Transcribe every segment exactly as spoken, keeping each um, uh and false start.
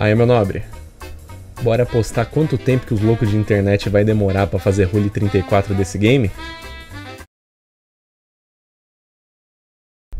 Aí, meu nobre, bora apostar quanto tempo que os loucos de internet vai demorar pra fazer rule trinta e quatro desse game?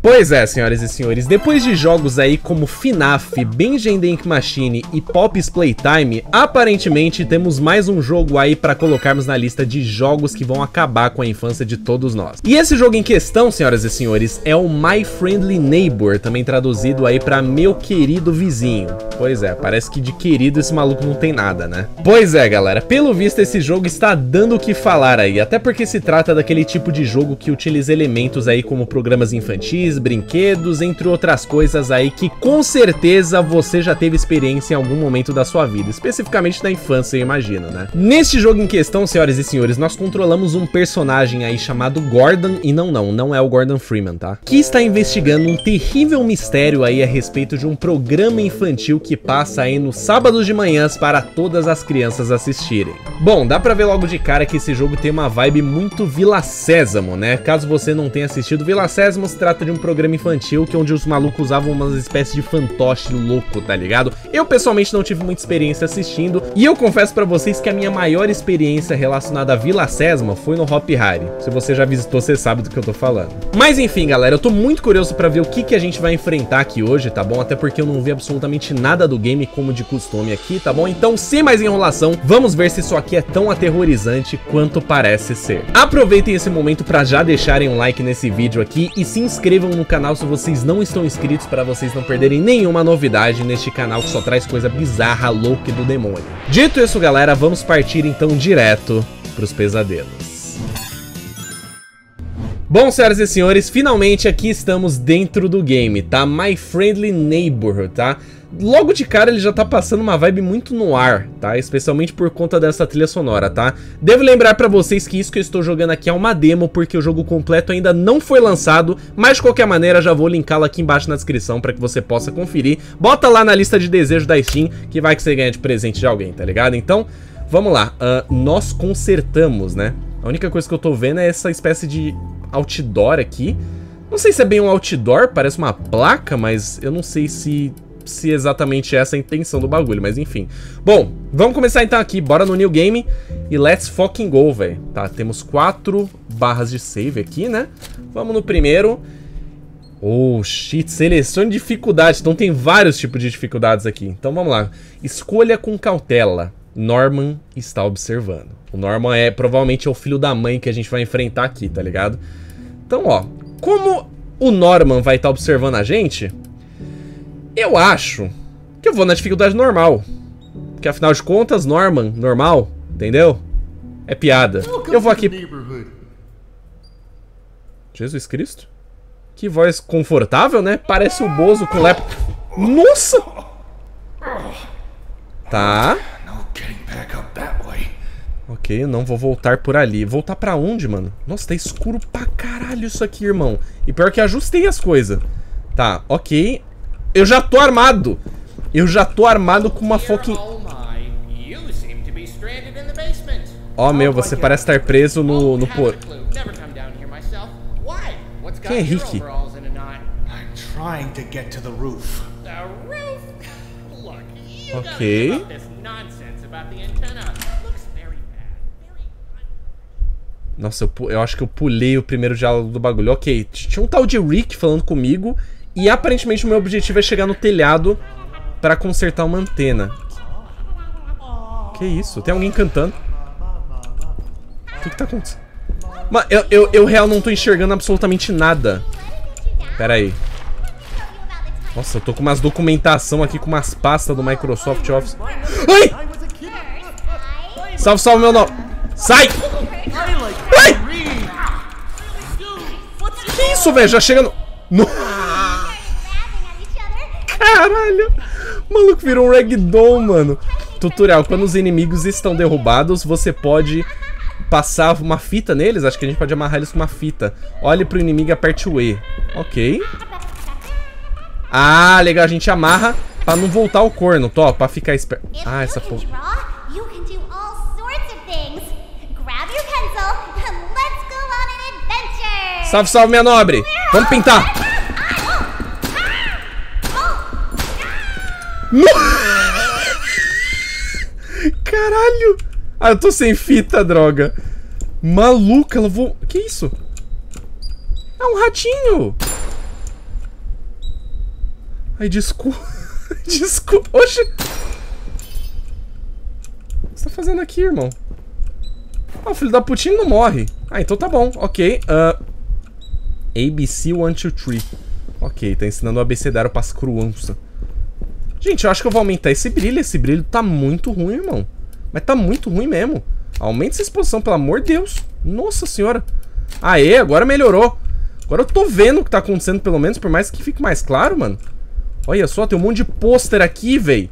Pois é, senhoras e senhores, depois de jogos aí como FNAF, Bendy and the Ink Machine e Poppy Playtime, aparentemente temos mais um jogo aí pra colocarmos na lista de jogos que vão acabar com a infância de todos nós. E esse jogo em questão, senhoras e senhores, é o My Friendly Neighbor, também traduzido aí pra Meu Querido Vizinho. Pois é, parece que de querido esse maluco não tem nada, né? Pois é, galera, pelo visto esse jogo está dando o que falar aí, até porque se trata daquele tipo de jogo que utiliza elementos aí como programas infantis, brinquedos, entre outras coisas aí que com certeza você já teve experiência em algum momento da sua vida, especificamente da infância, eu imagino, né? Neste jogo em questão, senhoras e senhores, nós controlamos um personagem aí chamado Gordon, e não, não, não é o Gordon Freeman, tá? Que está investigando um terrível mistério aí a respeito de um programa infantil que passa aí nos sábados de manhãs para todas as crianças assistirem. Bom, dá pra ver logo de cara que esse jogo tem uma vibe muito Vila Sésamo, né? Caso você não tenha assistido, Vila Sésamo se trata de um programa infantil que onde os malucos usavam umas espécies de fantoche louco, tá ligado? Eu pessoalmente não tive muita experiência assistindo, e eu confesso pra vocês que a minha maior experiência relacionada a Vila Sésamo foi no Hopi Hari. Se você já visitou, você sabe do que eu tô falando. Mas enfim, galera, eu tô muito curioso pra ver o que que a gente vai enfrentar aqui hoje, tá bom? Até porque eu não vi absolutamente nada do game como de costume aqui, tá bom? Então, sem mais enrolação, vamos ver se isso aqui é tão aterrorizante quanto parece ser. Aproveitem esse momento pra já deixarem um like nesse vídeo aqui e se inscrevam no canal se vocês não estão inscritos, para vocês não perderem nenhuma novidade neste canal que só traz coisa bizarra, louca e do demônio. Dito isso, galera, vamos partir então direto pros pesadelos. Bom, senhoras e senhores, finalmente aqui estamos dentro do game, tá? My Friendly Neighborhood, tá? Logo de cara ele já tá passando uma vibe muito no ar, tá? Especialmente por conta dessa trilha sonora, tá? Devo lembrar pra vocês que isso que eu estou jogando aqui é uma demo, porque o jogo completo ainda não foi lançado, mas de qualquer maneira já vou linká-lo aqui embaixo na descrição pra que você possa conferir. Bota lá na lista de desejos da Steam, que vai que você ganha de presente de alguém, tá ligado? Então, vamos lá. Uh, nós consertamos, né? A única coisa que eu tô vendo é essa espécie de outdoor aqui. Não sei se é bem um outdoor, parece uma placa, mas eu não sei se, se exatamente essa é a intenção do bagulho, mas enfim. Bom, vamos começar então aqui, bora no New Game e let's fucking go, velho. Tá, temos quatro barras de save aqui, né? Vamos no primeiro. Oh, shit, selecione dificuldade, então tem vários tipos de dificuldades aqui. Então vamos lá, escolha com cautela. Norman está observando. O Norman é provavelmente é o filho da mãe que a gente vai enfrentar aqui, tá ligado? Então, ó, como o Norman vai estar tá observando a gente, eu acho que eu vou na dificuldade normal. Porque afinal de contas, Norman, normal, entendeu? É piada. Eu vou aqui... Jesus Cristo. Que voz confortável, né? Parece o Bozo com lep... Nossa! Tá... Ok, não vou voltar por ali. Voltar pra onde, mano? Nossa, tá escuro pra caralho isso aqui, irmão. E pior que ajustei as coisas. Tá, ok. Eu já tô armado. Eu já tô armado com uma fucking... Ó, meu, você parece estar preso no... no por... Quem é Rick? Ok. Nossa, eu, eu acho que eu pulei o primeiro diálogo do bagulho. Ok, tinha um tal de Rick falando comigo. E aparentemente o meu objetivo é chegar no telhado pra consertar uma antena. Que isso? Tem alguém cantando? O que que tá acontecendo? Mano, eu, eu, eu real não tô enxergando absolutamente nada. Pera aí. Nossa, eu tô com umas documentação aqui, com umas pastas do Microsoft Office. Ai! Salve, salve, meu nome. Sai! Que isso, velho? Já chega no... no... Caralho! O maluco virou um ragdoll, mano. Tutorial. Quando os inimigos estão derrubados, você pode passar uma fita neles. Acho que a gente pode amarrar eles com uma fita. Olhe pro inimigo e aperte o E. Ok. Ah, legal. A gente amarra pra não voltar o corno, tó. Pra ficar esperto. Ah, essa porra. Salve, salve, minha nobre! Vamos pintar! Caralho! Ah, eu tô sem fita, droga. Maluca, ela voou... Que isso? É um ratinho! Ai, desculpa. Desculpa. Oxi! O que você tá fazendo aqui, irmão? Ah, o filho da putinha não morre. Ah, então tá bom. Ok. Uh, A B C um, dois, três. Ok, tá ensinando o abecedário pras crianças. Gente, eu acho que eu vou aumentar esse brilho. Esse brilho tá muito ruim, irmão. Mas tá muito ruim mesmo. Aumenta essa exposição, pelo amor de Deus. Nossa senhora. Aê, agora melhorou. Agora eu tô vendo o que tá acontecendo, pelo menos. Por mais que fique mais claro, mano. Olha só, tem um monte de pôster aqui, véi.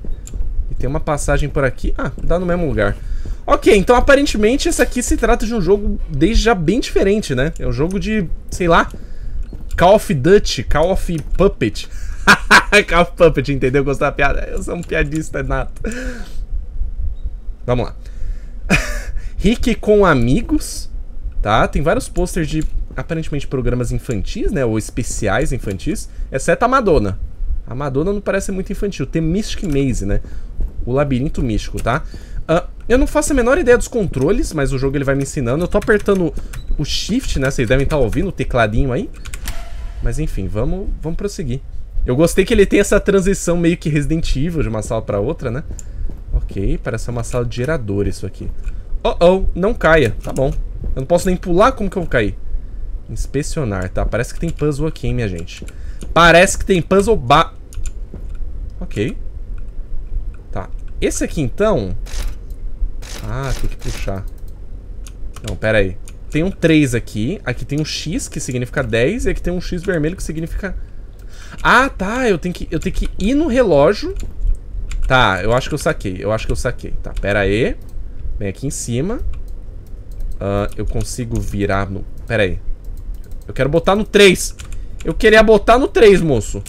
E tem uma passagem por aqui. Ah, dá no mesmo lugar. Ok, então aparentemente esse aqui se trata de um jogo desde já bem diferente, né? É um jogo de, sei lá, Call of Duty, Call of Puppet. Call of Puppet, entendeu? Gostou da piada? Eu sou um piadista nato. Vamos lá. Rick com amigos, tá? Tem vários posters de, aparentemente, programas infantis, né? Ou especiais infantis, exceto a Madonna. A Madonna não parece muito infantil. Tem Mystic Maze, né? O labirinto místico, tá? Uh, eu não faço a menor ideia dos controles, mas o jogo ele vai me ensinando. Eu tô apertando o shift, né? Vocês devem estar ouvindo o tecladinho aí. Mas enfim, vamos, vamos prosseguir. Eu gostei que ele tem essa transição meio que Resident Evil de uma sala pra outra, né? Ok, parece uma sala de gerador isso aqui. Oh, oh, não caia. Tá bom. Eu não posso nem pular, como que eu vou cair? Inspecionar, tá? Parece que tem puzzle aqui, hein, minha gente? Parece que tem puzzle ba... Ok. Tá. Esse aqui, então... Ah, tem que puxar. Não, pera aí. Tem um três aqui. Aqui tem um X, que significa dez. E aqui tem um X vermelho, que significa... Ah, tá. Eu tenho que, eu tenho que ir no relógio. Tá, eu acho que eu saquei. Eu acho que eu saquei. Tá, pera aí. Vem aqui em cima. Uh, eu consigo virar no... Pera aí. Eu quero botar no três. Eu queria botar no três, moço.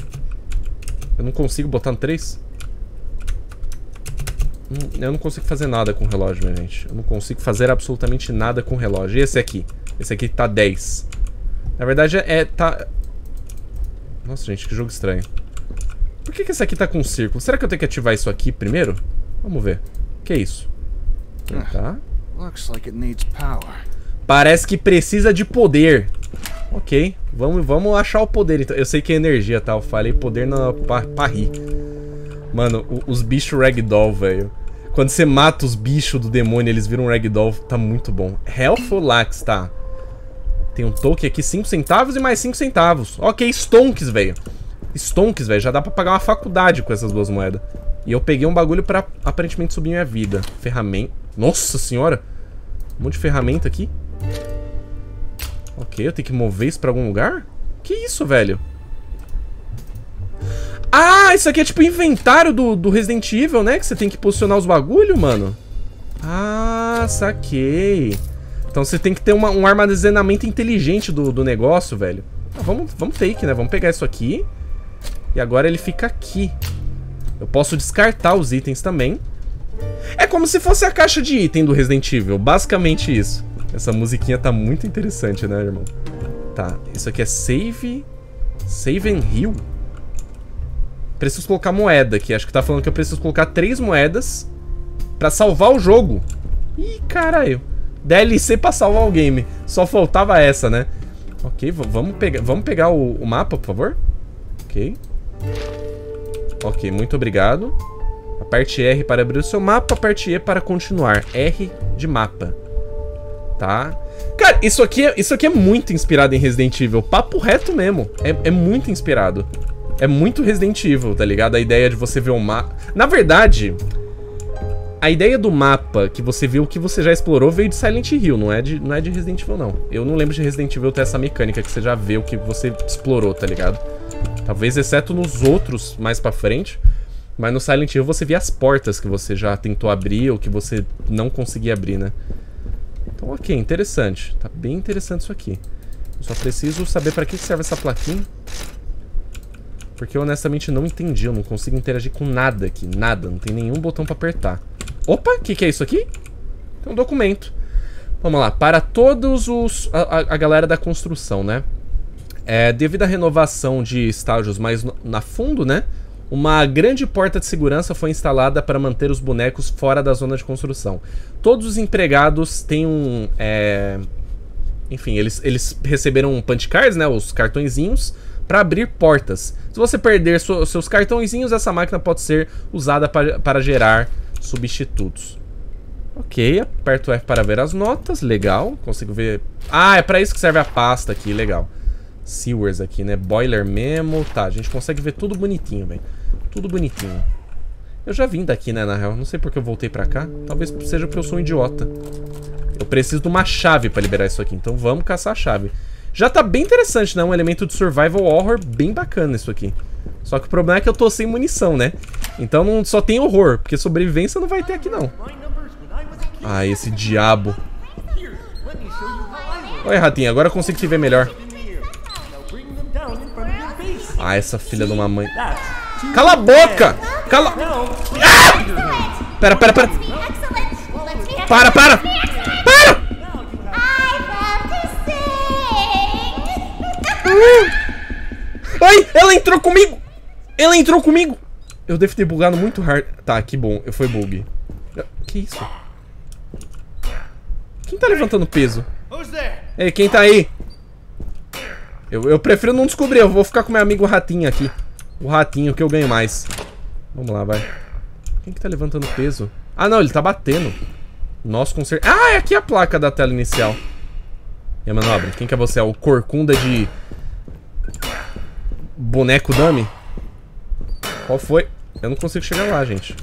Eu não consigo botar no três? Hum, eu não consigo fazer nada com o relógio, minha gente. Eu não consigo fazer absolutamente nada com o relógio. E esse aqui? Esse aqui tá dez. Na verdade, é... tá... Nossa, gente, que jogo estranho. Por que que esse aqui tá com um círculo? Será que eu tenho que ativar isso aqui primeiro? Vamos ver. Que é isso? Tá. Parece que precisa de poder. Ok, vamos, vamos achar o poder então. Eu sei que é energia, tá? Eu falei poder na pa, pa rir. Mano, o, os bichos ragdoll, velho. Quando você mata os bichos do demônio, eles viram ragdoll, tá muito bom. Health ou Lax, tá? Tem um token aqui, cinco centavos e mais cinco centavos. Ok, stonks, velho. Stonks, velho, já dá pra pagar uma faculdade com essas duas moedas. E eu peguei um bagulho pra aparentemente subir minha vida. Ferramenta. Nossa senhora! Um monte de ferramenta aqui. Ok, eu tenho que mover isso pra algum lugar? Que isso, velho? Ah, isso aqui é tipo inventário do, do Resident Evil, né? Que você tem que posicionar os bagulho, mano. Ah, saquei. Então você tem que ter uma, um armazenamento inteligente do, do negócio, velho. Ah, vamos, vamos take, né? Vamos pegar isso aqui. E agora ele fica aqui. Eu posso descartar os itens também. É como se fosse a caixa de item do Resident Evil. Basicamente isso. Essa musiquinha tá muito interessante, né, irmão? Tá, isso aqui é save... Save and heal? Preciso colocar moeda aqui. Acho que tá falando que eu preciso colocar três moedas pra salvar o jogo. Ih, caralho. D L C pra salvar o game. Só faltava essa, né? Ok, vamos pegar, vamos pegar o, o mapa, por favor. Ok. Ok, muito obrigado. Aperte R para abrir o seu mapa, aperte E para continuar. R de mapa. Tá? Cara, isso aqui, isso aqui é muito inspirado em Resident Evil. Papo reto mesmo. É, é muito inspirado. É muito Resident Evil, tá ligado? A ideia de você ver o mapa... Na verdade, a ideia do mapa que você viu, que você já explorou, veio de Silent Hill. Não é de, não é de Resident Evil, não. Eu não lembro de Resident Evil ter essa mecânica que você já vê o que você explorou, tá ligado? Talvez exceto nos outros mais pra frente... Mas no Silent Hill você via as portas que você já tentou abrir ou que você não conseguia abrir, né? Então, ok, interessante. Tá bem interessante isso aqui. Eu só preciso saber pra que serve essa plaquinha. Porque eu honestamente não entendi. Eu não consigo interagir com nada aqui. Nada. Não tem nenhum botão pra apertar. Opa, o que, que é isso aqui? Tem um documento. Vamos lá. Para todos os... A, a galera da construção, né? É, devido à renovação de estágios mais no, na fundo, né? Uma grande porta de segurança foi instalada para manter os bonecos fora da zona de construção. Todos os empregados têm um... É... Enfim, eles, eles receberam punch cards, né, os cartõezinhos, para abrir portas. Se você perder so, seus cartõezinhos, essa máquina pode ser usada pra, para gerar substitutos. Ok, aperto F para ver as notas, legal, consigo ver... Ah, é para isso que serve a pasta aqui, legal. Sewers aqui, né, boiler memo, tá, a gente consegue ver tudo bonitinho, velho. Tudo bonitinho. Eu já vim daqui, né, na real, não sei porque eu voltei pra cá. Talvez seja porque eu sou um idiota. Eu preciso de uma chave pra liberar isso aqui, então vamos caçar a chave. Já tá bem interessante, né? Um elemento de survival horror bem bacana isso aqui. Só que o problema é que eu tô sem munição, né? Então não só tem horror, porque sobrevivência não vai ter aqui, não. Ah, esse diabo. Olha, ratinho, agora eu consigo te ver melhor. Ah, essa filha de uma mãe... Cala a boca! Cala... Ah! Pera, pera, pera. Para, para! Ai, ela entrou comigo. Ela entrou comigo. Eu devo ter bugado muito hard. Tá, que bom, eu fui bug. Que isso? Quem tá levantando peso? Ei, quem tá aí? Eu, eu prefiro não descobrir. Eu vou ficar com meu amigo ratinho aqui. O ratinho que eu ganho mais. Vamos lá, vai. Quem que tá levantando peso? Ah, não, ele tá batendo. Nós consertamos. Ah, é aqui a placa da tela inicial. E a manobra? Quem que é você? É o corcunda de... Boneco dummy? Qual foi? Eu não consigo chegar lá, gente.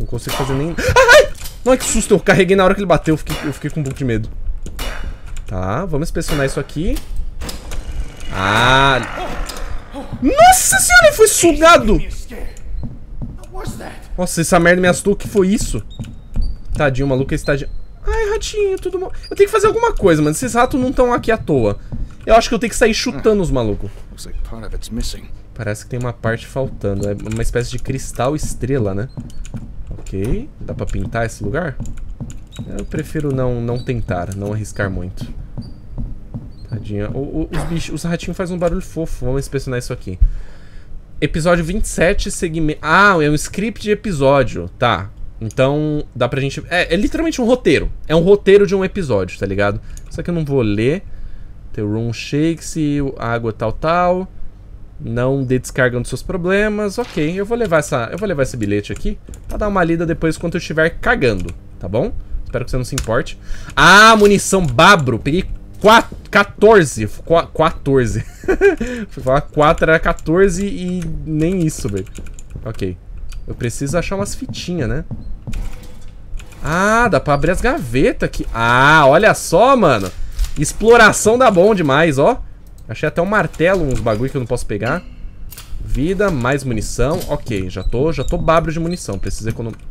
Não consigo fazer nem... Ai! Não, que susto! Eu carreguei na hora que ele bateu. Eu fiquei, eu fiquei com um pouco de medo. Tá, vamos inspecionar isso aqui. Ah! Nossa senhora, ele foi sugado! Nossa, essa merda me assustou. O que foi isso? Tadinho, o maluco está de... Ai, ratinho, tudo bom. Eu tenho que fazer alguma coisa, mano. Esses ratos não estão aqui à toa. Eu acho que eu tenho que sair chutando os malucos. Parece que tem uma parte faltando. É uma espécie de cristal estrela, né? Ok. Dá pra pintar esse lugar? Eu prefiro não, não tentar, não arriscar muito. Tadinha. O, o, os, bichos, os ratinhos fazem um barulho fofo. Vamos inspecionar isso aqui. Episódio vinte e sete, segmento... Ah, é um script de episódio. Tá. Então, dá pra gente... É, é literalmente um roteiro. É um roteiro de um episódio, tá ligado? Só que eu não vou ler... O room shakes, água tal, tal. Não dê descarga nos seus problemas. Ok, eu vou levar essa, eu vou levar esse bilhete aqui pra dar uma lida depois quando eu estiver cagando, tá bom? Espero que você não se importe. Ah, munição babro. Peguei quatorze. Fui falar quatro, era quatorze e nem isso, velho. Ok. Eu preciso achar umas fitinhas, né? Ah, dá pra abrir as gavetas aqui. Ah, olha só, mano. Exploração dá bom demais, ó. Achei até um martelo, uns bagulho que eu não posso pegar. Vida, mais munição. Ok, já tô, já tô babro de munição. Preciso economizar.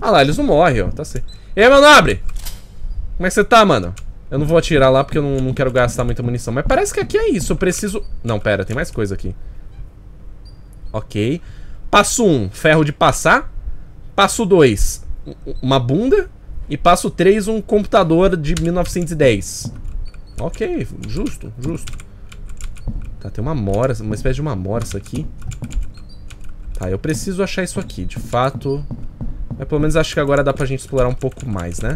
Ah lá, eles não morrem, ó. Tá certo. E aí, meu nobre? Como é que você tá, mano? Eu não vou atirar lá porque eu não, não quero gastar muita munição. Mas parece que aqui é isso, eu preciso... Não, pera, tem mais coisa aqui. Ok. Passo um, ferro de passar. Passo dois, uma bunda. E passo três, um computador de mil novecentos e dez. Ok, justo, justo. Tá, tem uma mora, uma espécie de uma mora isso aqui. Tá, eu preciso achar isso aqui, de fato. Mas pelo menos acho que agora dá pra gente explorar um pouco mais, né?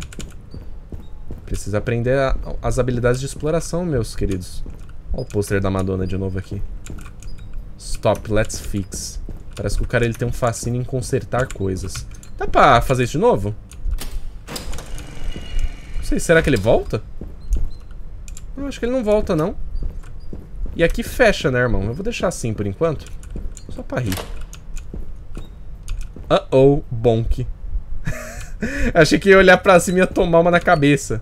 Preciso aprender a, as habilidades de exploração, meus queridos. Olha o pôster da Madonna de novo aqui. Stop, let's fix. Parece que o cara ele tem um fascínio em consertar coisas. Dá pra fazer isso de novo? Não sei, será que ele volta? Eu acho que ele não volta, não. E aqui fecha, né, irmão? Eu vou deixar assim por enquanto. Só pra rir. Uh-oh, bonk. Achei que ia olhar pra cima e ia tomar uma na cabeça.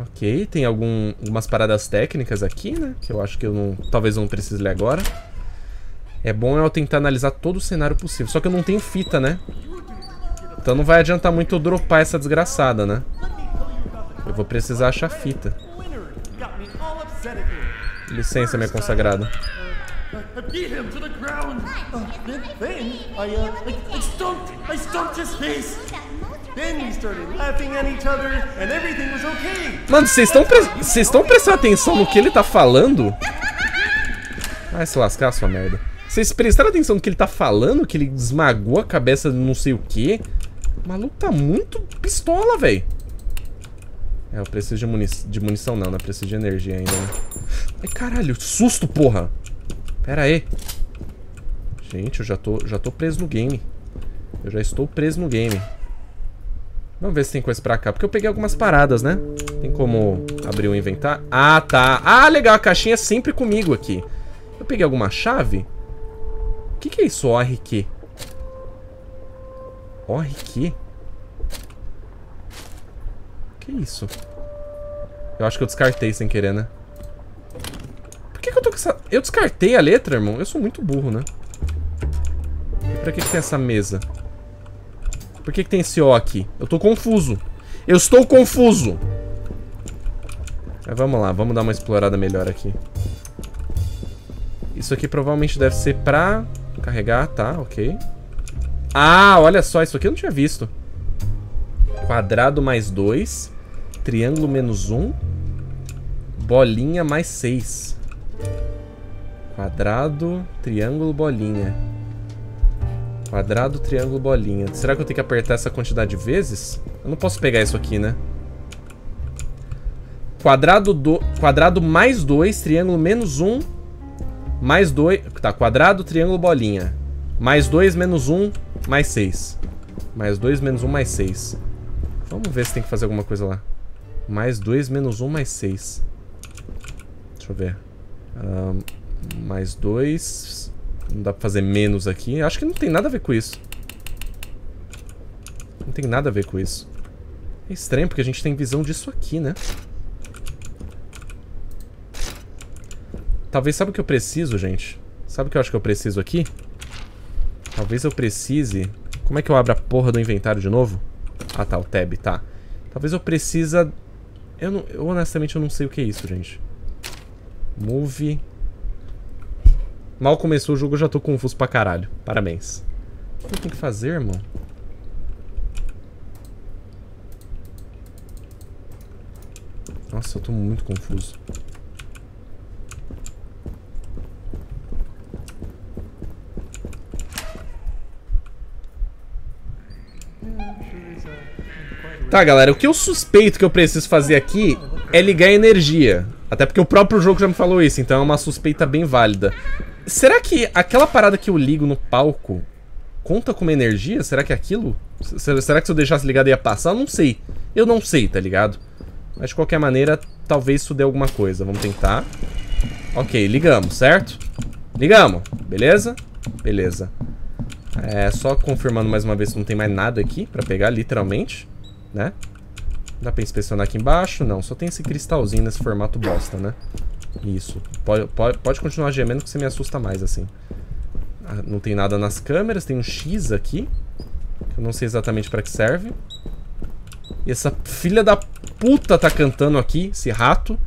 Ok, tem algum, algumas paradas técnicas aqui, né? Que eu acho que eu não... Talvez eu não precise ler agora. É bom eu tentar analisar todo o cenário possível. Só que eu não tenho fita, né? Então não vai adiantar muito eu dropar essa desgraçada, né? Eu vou precisar achar fita. Licença, minha consagrada. I beat him to the ground. Uh, then I, uh, I, I stomped, I stomped his face. Then we started laughing at each other and everything was okay. Mano, vocês estão vocês estão prestando atenção no que ele tá falando? Vai se lascar, sua merda. Vocês prestaram atenção no que ele tá falando? Que ele esmagou a cabeça de não sei o que? O maluco tá muito pistola, velho. É, eu preciso de, muni de munição não, não preciso de energia ainda, né? Ai, caralho, susto, porra. Pera aí. Gente, eu já tô, já tô preso no game. Eu já estou preso no game. Vamos ver se tem coisa pra cá, porque eu peguei algumas paradas, né? Tem como abrir o inventário? Ah, tá. Ah, legal, a caixinha é sempre comigo aqui. Eu peguei alguma chave? O que que é isso? O R Q? O R Q? Que isso? Eu acho que eu descartei sem querer, né? Por que que eu tô com essa... Eu descartei a letra, irmão? Eu sou muito burro, né? E pra que que tem essa mesa? Por que que tem esse O aqui? Eu tô confuso. Eu estou confuso. Mas vamos lá, vamos dar uma explorada melhor aqui. Isso aqui provavelmente deve ser pra carregar, tá, ok. Ah, olha só, isso aqui eu não tinha visto. Quadrado mais dois, triângulo menos um, bolinha mais seis. Quadrado, triângulo, bolinha. Quadrado, triângulo, bolinha. Será que eu tenho que apertar essa quantidade de vezes? Eu não posso pegar isso aqui, né? Quadrado, do... Quadrado mais dois, triângulo menos um, mais dois... Tá, quadrado, triângulo, bolinha. Mais dois, menos um, mais seis. Mais dois, menos um, mais seis. Vamos ver se tem que fazer alguma coisa lá. Mais dois, menos um, mais seis. Deixa eu ver. Um, mais dois... Não dá pra fazer menos aqui. Acho que não tem nada a ver com isso. Não tem nada a ver com isso. É estranho, porque a gente tem visão disso aqui, né? Talvez, sabe o que eu preciso, gente? Sabe o que eu acho que eu preciso aqui? Talvez eu precise... Como é que eu abro a porra do inventário de novo? Ah, tá, o tab, tá. Talvez eu precisa... Eu, não... eu honestamente eu não sei o que é isso, gente. Move... Mal começou o jogo, eu já tô confuso pra caralho. Parabéns. O que eu tenho que fazer, irmão? Nossa, eu tô muito confuso. Tá, galera, o que eu suspeito que eu preciso fazer aqui é ligar a energia. Até porque o próprio jogo já me falou isso, então é uma suspeita bem válida. Será que aquela parada que eu ligo no palco conta como energia? Será que é aquilo? Será que se eu deixasse ligado ia passar? Eu não sei. Eu não sei, tá ligado? Mas de qualquer maneira, talvez isso dê alguma coisa. Vamos tentar. Ok, ligamos, certo? Ligamos. Beleza? Beleza. É, só confirmando mais uma vez que não tem mais nada aqui pra pegar, literalmente. Né? Dá pra inspecionar aqui embaixo? Não, só tem esse cristalzinho nesse formato bosta, né? Isso. Pode, pode, pode continuar gemendo que você me assusta mais, assim. Ah, não tem nada nas câmeras. Tem um X aqui. Eu não sei exatamente pra que serve. E essa filha da puta tá cantando aqui, esse rato.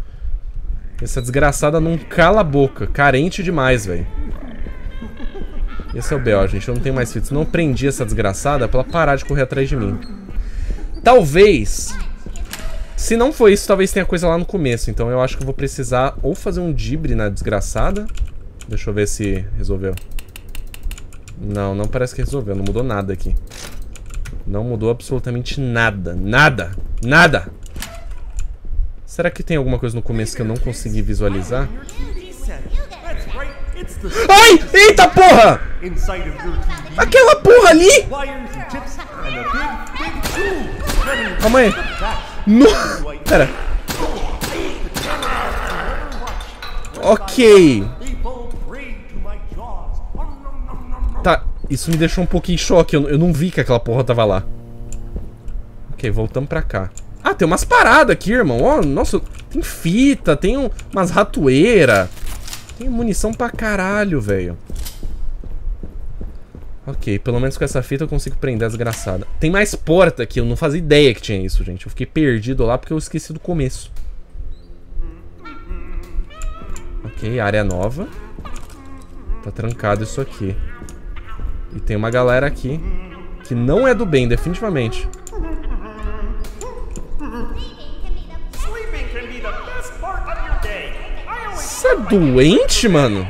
Essa desgraçada não cala a boca. Carente demais, velho. Esse é o B O, gente. Eu não tenho mais fitas. Não prendi essa desgraçada pra ela parar de correr atrás de mim. Talvez, se não for isso, talvez tenha coisa lá no começo. Então eu acho que eu vou precisar ou fazer um dibre na desgraçada. Deixa eu ver se resolveu. Não, não parece que resolveu. Não mudou nada aqui. Não mudou absolutamente nada. Nada. Nada. Será que tem alguma coisa no começo que eu não consegui visualizar? Ai! Eita porra! Aquela porra ali! Calma aí. No... Pera. Ok. Tá, isso me deixou um pouquinho em choque. Eu, eu não vi que aquela porra tava lá. Ok, voltamos pra cá. Ah, tem umas paradas aqui, irmão. Oh, nossa, tem fita, tem um, umas ratoeiras. Tem munição pra caralho, velho. Ok, pelo menos com essa fita eu consigo prender a desgraçada. Tem mais porta aqui, eu não fazia ideia que tinha isso, gente. Eu fiquei perdido lá porque eu esqueci do começo. Ok, área nova. Tá trancado isso aqui. E tem uma galera aqui que não é do bem, definitivamente. Você é doente, mano?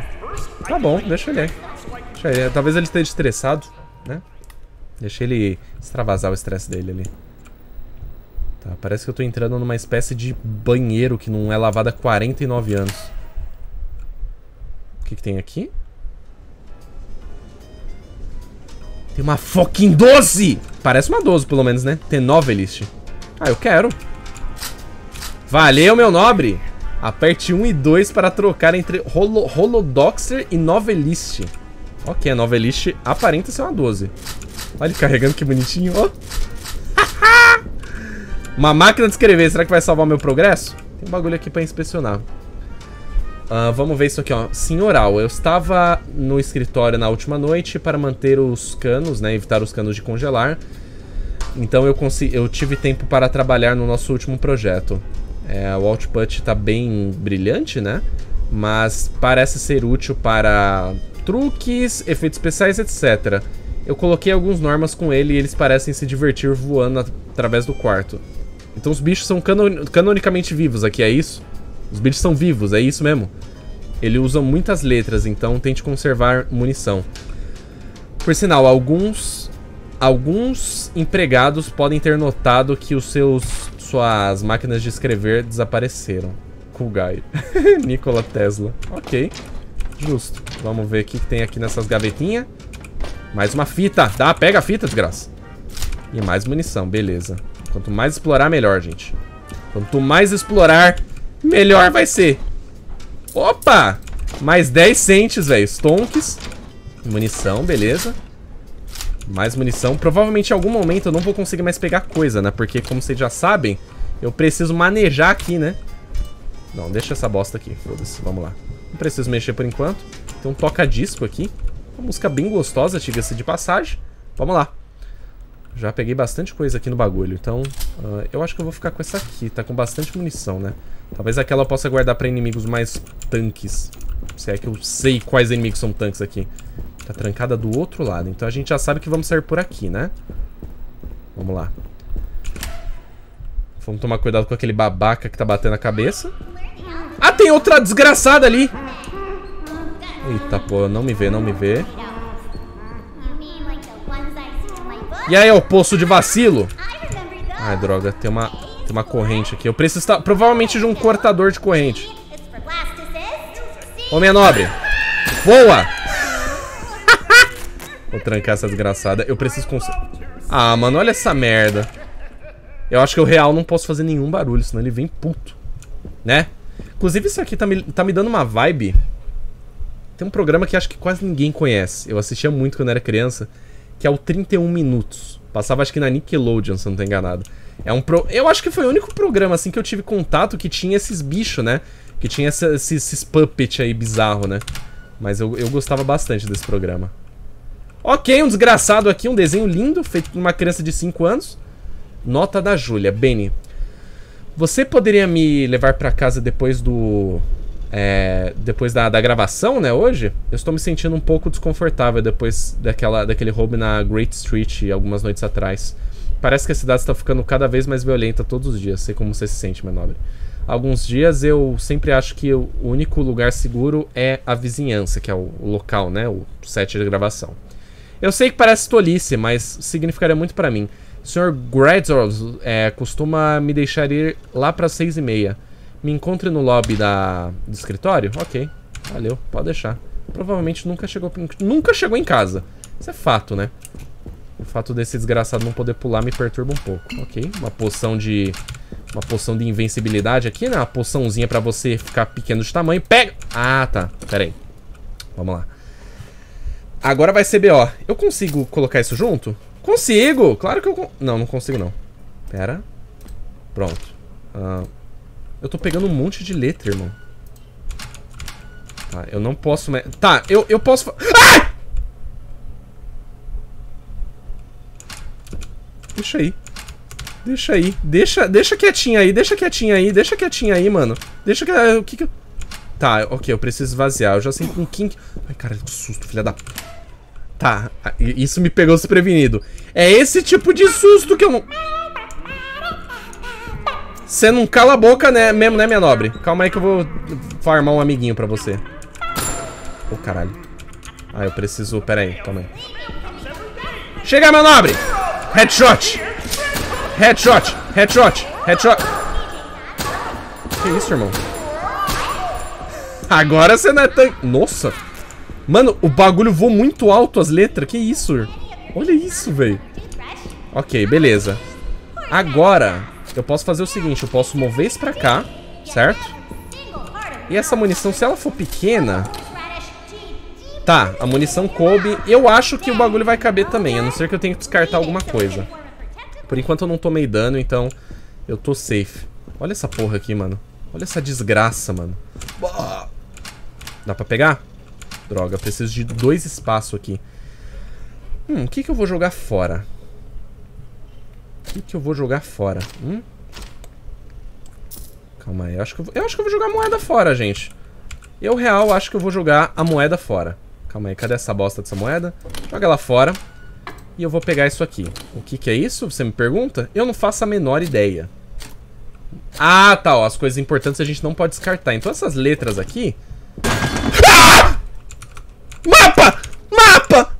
Tá bom, deixa ele aí. Deixa ele aí. Talvez ele esteja estressado, né? Deixa ele extravasar o estresse dele ali. Tá, parece que eu tô entrando numa espécie de banheiro que não é lavado há quarenta e nove anos. O que que tem aqui? Tem uma fucking doze! Parece uma doze, pelo menos, né? Tem novelist. Ah, eu quero. Valeu, meu nobre! Aperte um e dois para trocar entre Holo Holodoxer e novelist. Ok, a novelist aparenta ser uma doze. Olha ele carregando, que bonitinho, ó. Uma máquina de escrever, será que vai salvar meu progresso? Tem um bagulho aqui pra inspecionar. Uh, vamos ver isso aqui, ó. Senhoral, eu estava no escritório na última noite para manter os canos, né? Evitar os canos de congelar. Então eu, eu tive tempo para trabalhar no nosso último projeto. É, o output tá bem brilhante, né? Mas parece ser útil para truques, efeitos especiais, etcétera. Eu coloquei alguns normas com ele e eles parecem se divertir voando at através do quarto. Então os bichos são cano canonicamente vivos aqui, é isso? Os bichos são vivos, é isso mesmo? Ele usa muitas letras, então tente conservar munição. Por sinal, alguns... Alguns empregados podem ter notado que os seus... Suas máquinas de escrever desapareceram. Cool guy. Nikola Tesla. Ok. Justo. Vamos ver o que tem aqui nessas gavetinhas. Mais uma fita. Dá, pega a fita, desgraça. E mais munição, beleza. Quanto mais explorar, melhor, gente. Quanto mais explorar, melhor vai ser. Opa! Mais dez centes, velho. Stonks. Munição, beleza. Mais munição. Provavelmente em algum momento eu não vou conseguir mais pegar coisa, né? Porque, como vocês já sabem, eu preciso manejar aqui, né? Não, deixa essa bosta aqui. Foda-se, vamos lá. Não preciso mexer por enquanto. Tem um toca-disco aqui. Uma música bem gostosa, diga-se de passagem. Vamos lá. Já peguei bastante coisa aqui no bagulho. Então, uh, eu acho que eu vou ficar com essa aqui. Tá com bastante munição, né? Talvez aquela eu possa guardar pra inimigos mais tanques. Se é que eu sei quais inimigos são tanques aqui. Tá trancada do outro lado. Então a gente já sabe que vamos sair por aqui, né? Vamos lá. Vamos tomar cuidado com aquele babaca que tá batendo a cabeça. Ah, tem outra desgraçada ali! Eita, pô, não me vê, não me vê. E aí, o poço de vacilo? Ai, droga, tem uma, tem uma corrente aqui. Eu preciso, tá, provavelmente, de um cortador de corrente. Ô, minha nobre! Boa! Vou trancar essa desgraçada. Eu preciso conseguir... Ah, mano, olha essa merda. Eu acho que o real não posso fazer nenhum barulho, senão ele vem puto. Né? Inclusive, isso aqui tá me, tá me dando uma vibe. Tem um programa que acho que quase ninguém conhece. Eu assistia muito quando era criança. Que é o trinta e um minutos. Passava acho que na Nickelodeon, se eu não tô enganado. É um pro... Eu acho que foi o único programa assim que eu tive contato que tinha esses bichos, né? Que tinha essa, esses, esses puppets aí bizarro, né? Mas eu, eu gostava bastante desse programa. Ok, um desgraçado aqui, um desenho lindo, feito por uma criança de cinco anos. Nota da Júlia. Benny, você poderia me levar pra casa depois do... É, depois da, da gravação, né, hoje? Eu estou me sentindo um pouco desconfortável depois daquela, daquele roubo na Great Street algumas noites atrás. Parece que a cidade está ficando cada vez mais violenta todos os dias. Sei como você se sente, meu nobre. Alguns dias eu sempre acho que o único lugar seguro é a vizinhança, que é o, o local, né, o set de gravação. Eu sei que parece tolice, mas significaria muito pra mim. O senhor Gredzors é, costuma me deixar ir lá para seis e meia. Me encontre no lobby da, do escritório? Ok, valeu, pode deixar. Provavelmente nunca chegou, nunca chegou em casa. Isso é fato, né? O fato desse desgraçado não poder pular me perturba um pouco. Ok, uma poção de... Uma poção de invencibilidade aqui, né? Uma poçãozinha pra você ficar pequeno de tamanho. Pega! Ah, tá, pera aí. Vamos lá. Agora vai ser B O. Eu consigo colocar isso junto? Consigo! Claro que eu... Con não, não consigo não. Pera. Pronto. Uh, eu tô pegando um monte de letra, irmão. Tá, eu não posso... Tá, eu, eu posso... Ah! Deixa aí. Deixa aí. Deixa, deixa quietinho aí. Deixa quietinho aí. Deixa quietinho aí, mano. Deixa que... O que que eu... Tá, ok, eu preciso esvaziar. Eu já sei com quem... Ai, cara, que susto, filha da... Tá, isso me pegou desprevenido. É esse tipo de susto que eu não... Você não cala a boca, né? Mesmo, né, minha nobre? Calma aí que eu vou farmar um amiguinho pra você. Ô, oh, caralho. Ah, eu preciso... Pera aí, calma aí. Chega, meu nobre! Headshot! Headshot! Headshot! Headshot! Que isso, irmão? Agora você não é tão... Nossa! Mano, o bagulho voou muito alto as letras. Que isso? Olha isso, velho. Ok, beleza. Agora... Eu posso fazer o seguinte, eu posso mover isso pra cá, certo? E essa munição, se ela for pequena... Tá, a munição coube. Eu acho que o bagulho vai caber também, a não ser que eu tenha que descartar alguma coisa. Por enquanto eu não tomei dano, então eu tô safe. Olha essa porra aqui, mano. Olha essa desgraça, mano. Dá pra pegar? Droga, preciso de dois espaços aqui. Hum, o que que eu vou jogar fora? O que, que eu vou jogar fora? Hum? Calma aí, eu acho, que eu, vou, eu acho que eu vou jogar a moeda fora, gente. Eu, real, acho que eu vou jogar a moeda fora. Calma aí, cadê essa bosta dessa moeda? Joga ela fora. E eu vou pegar isso aqui. O que que é isso? Você me pergunta? Eu não faço a menor ideia. Ah, tá, ó, as coisas importantes a gente não pode descartar. Então essas letras aqui... Ah! Mapa! Mapa!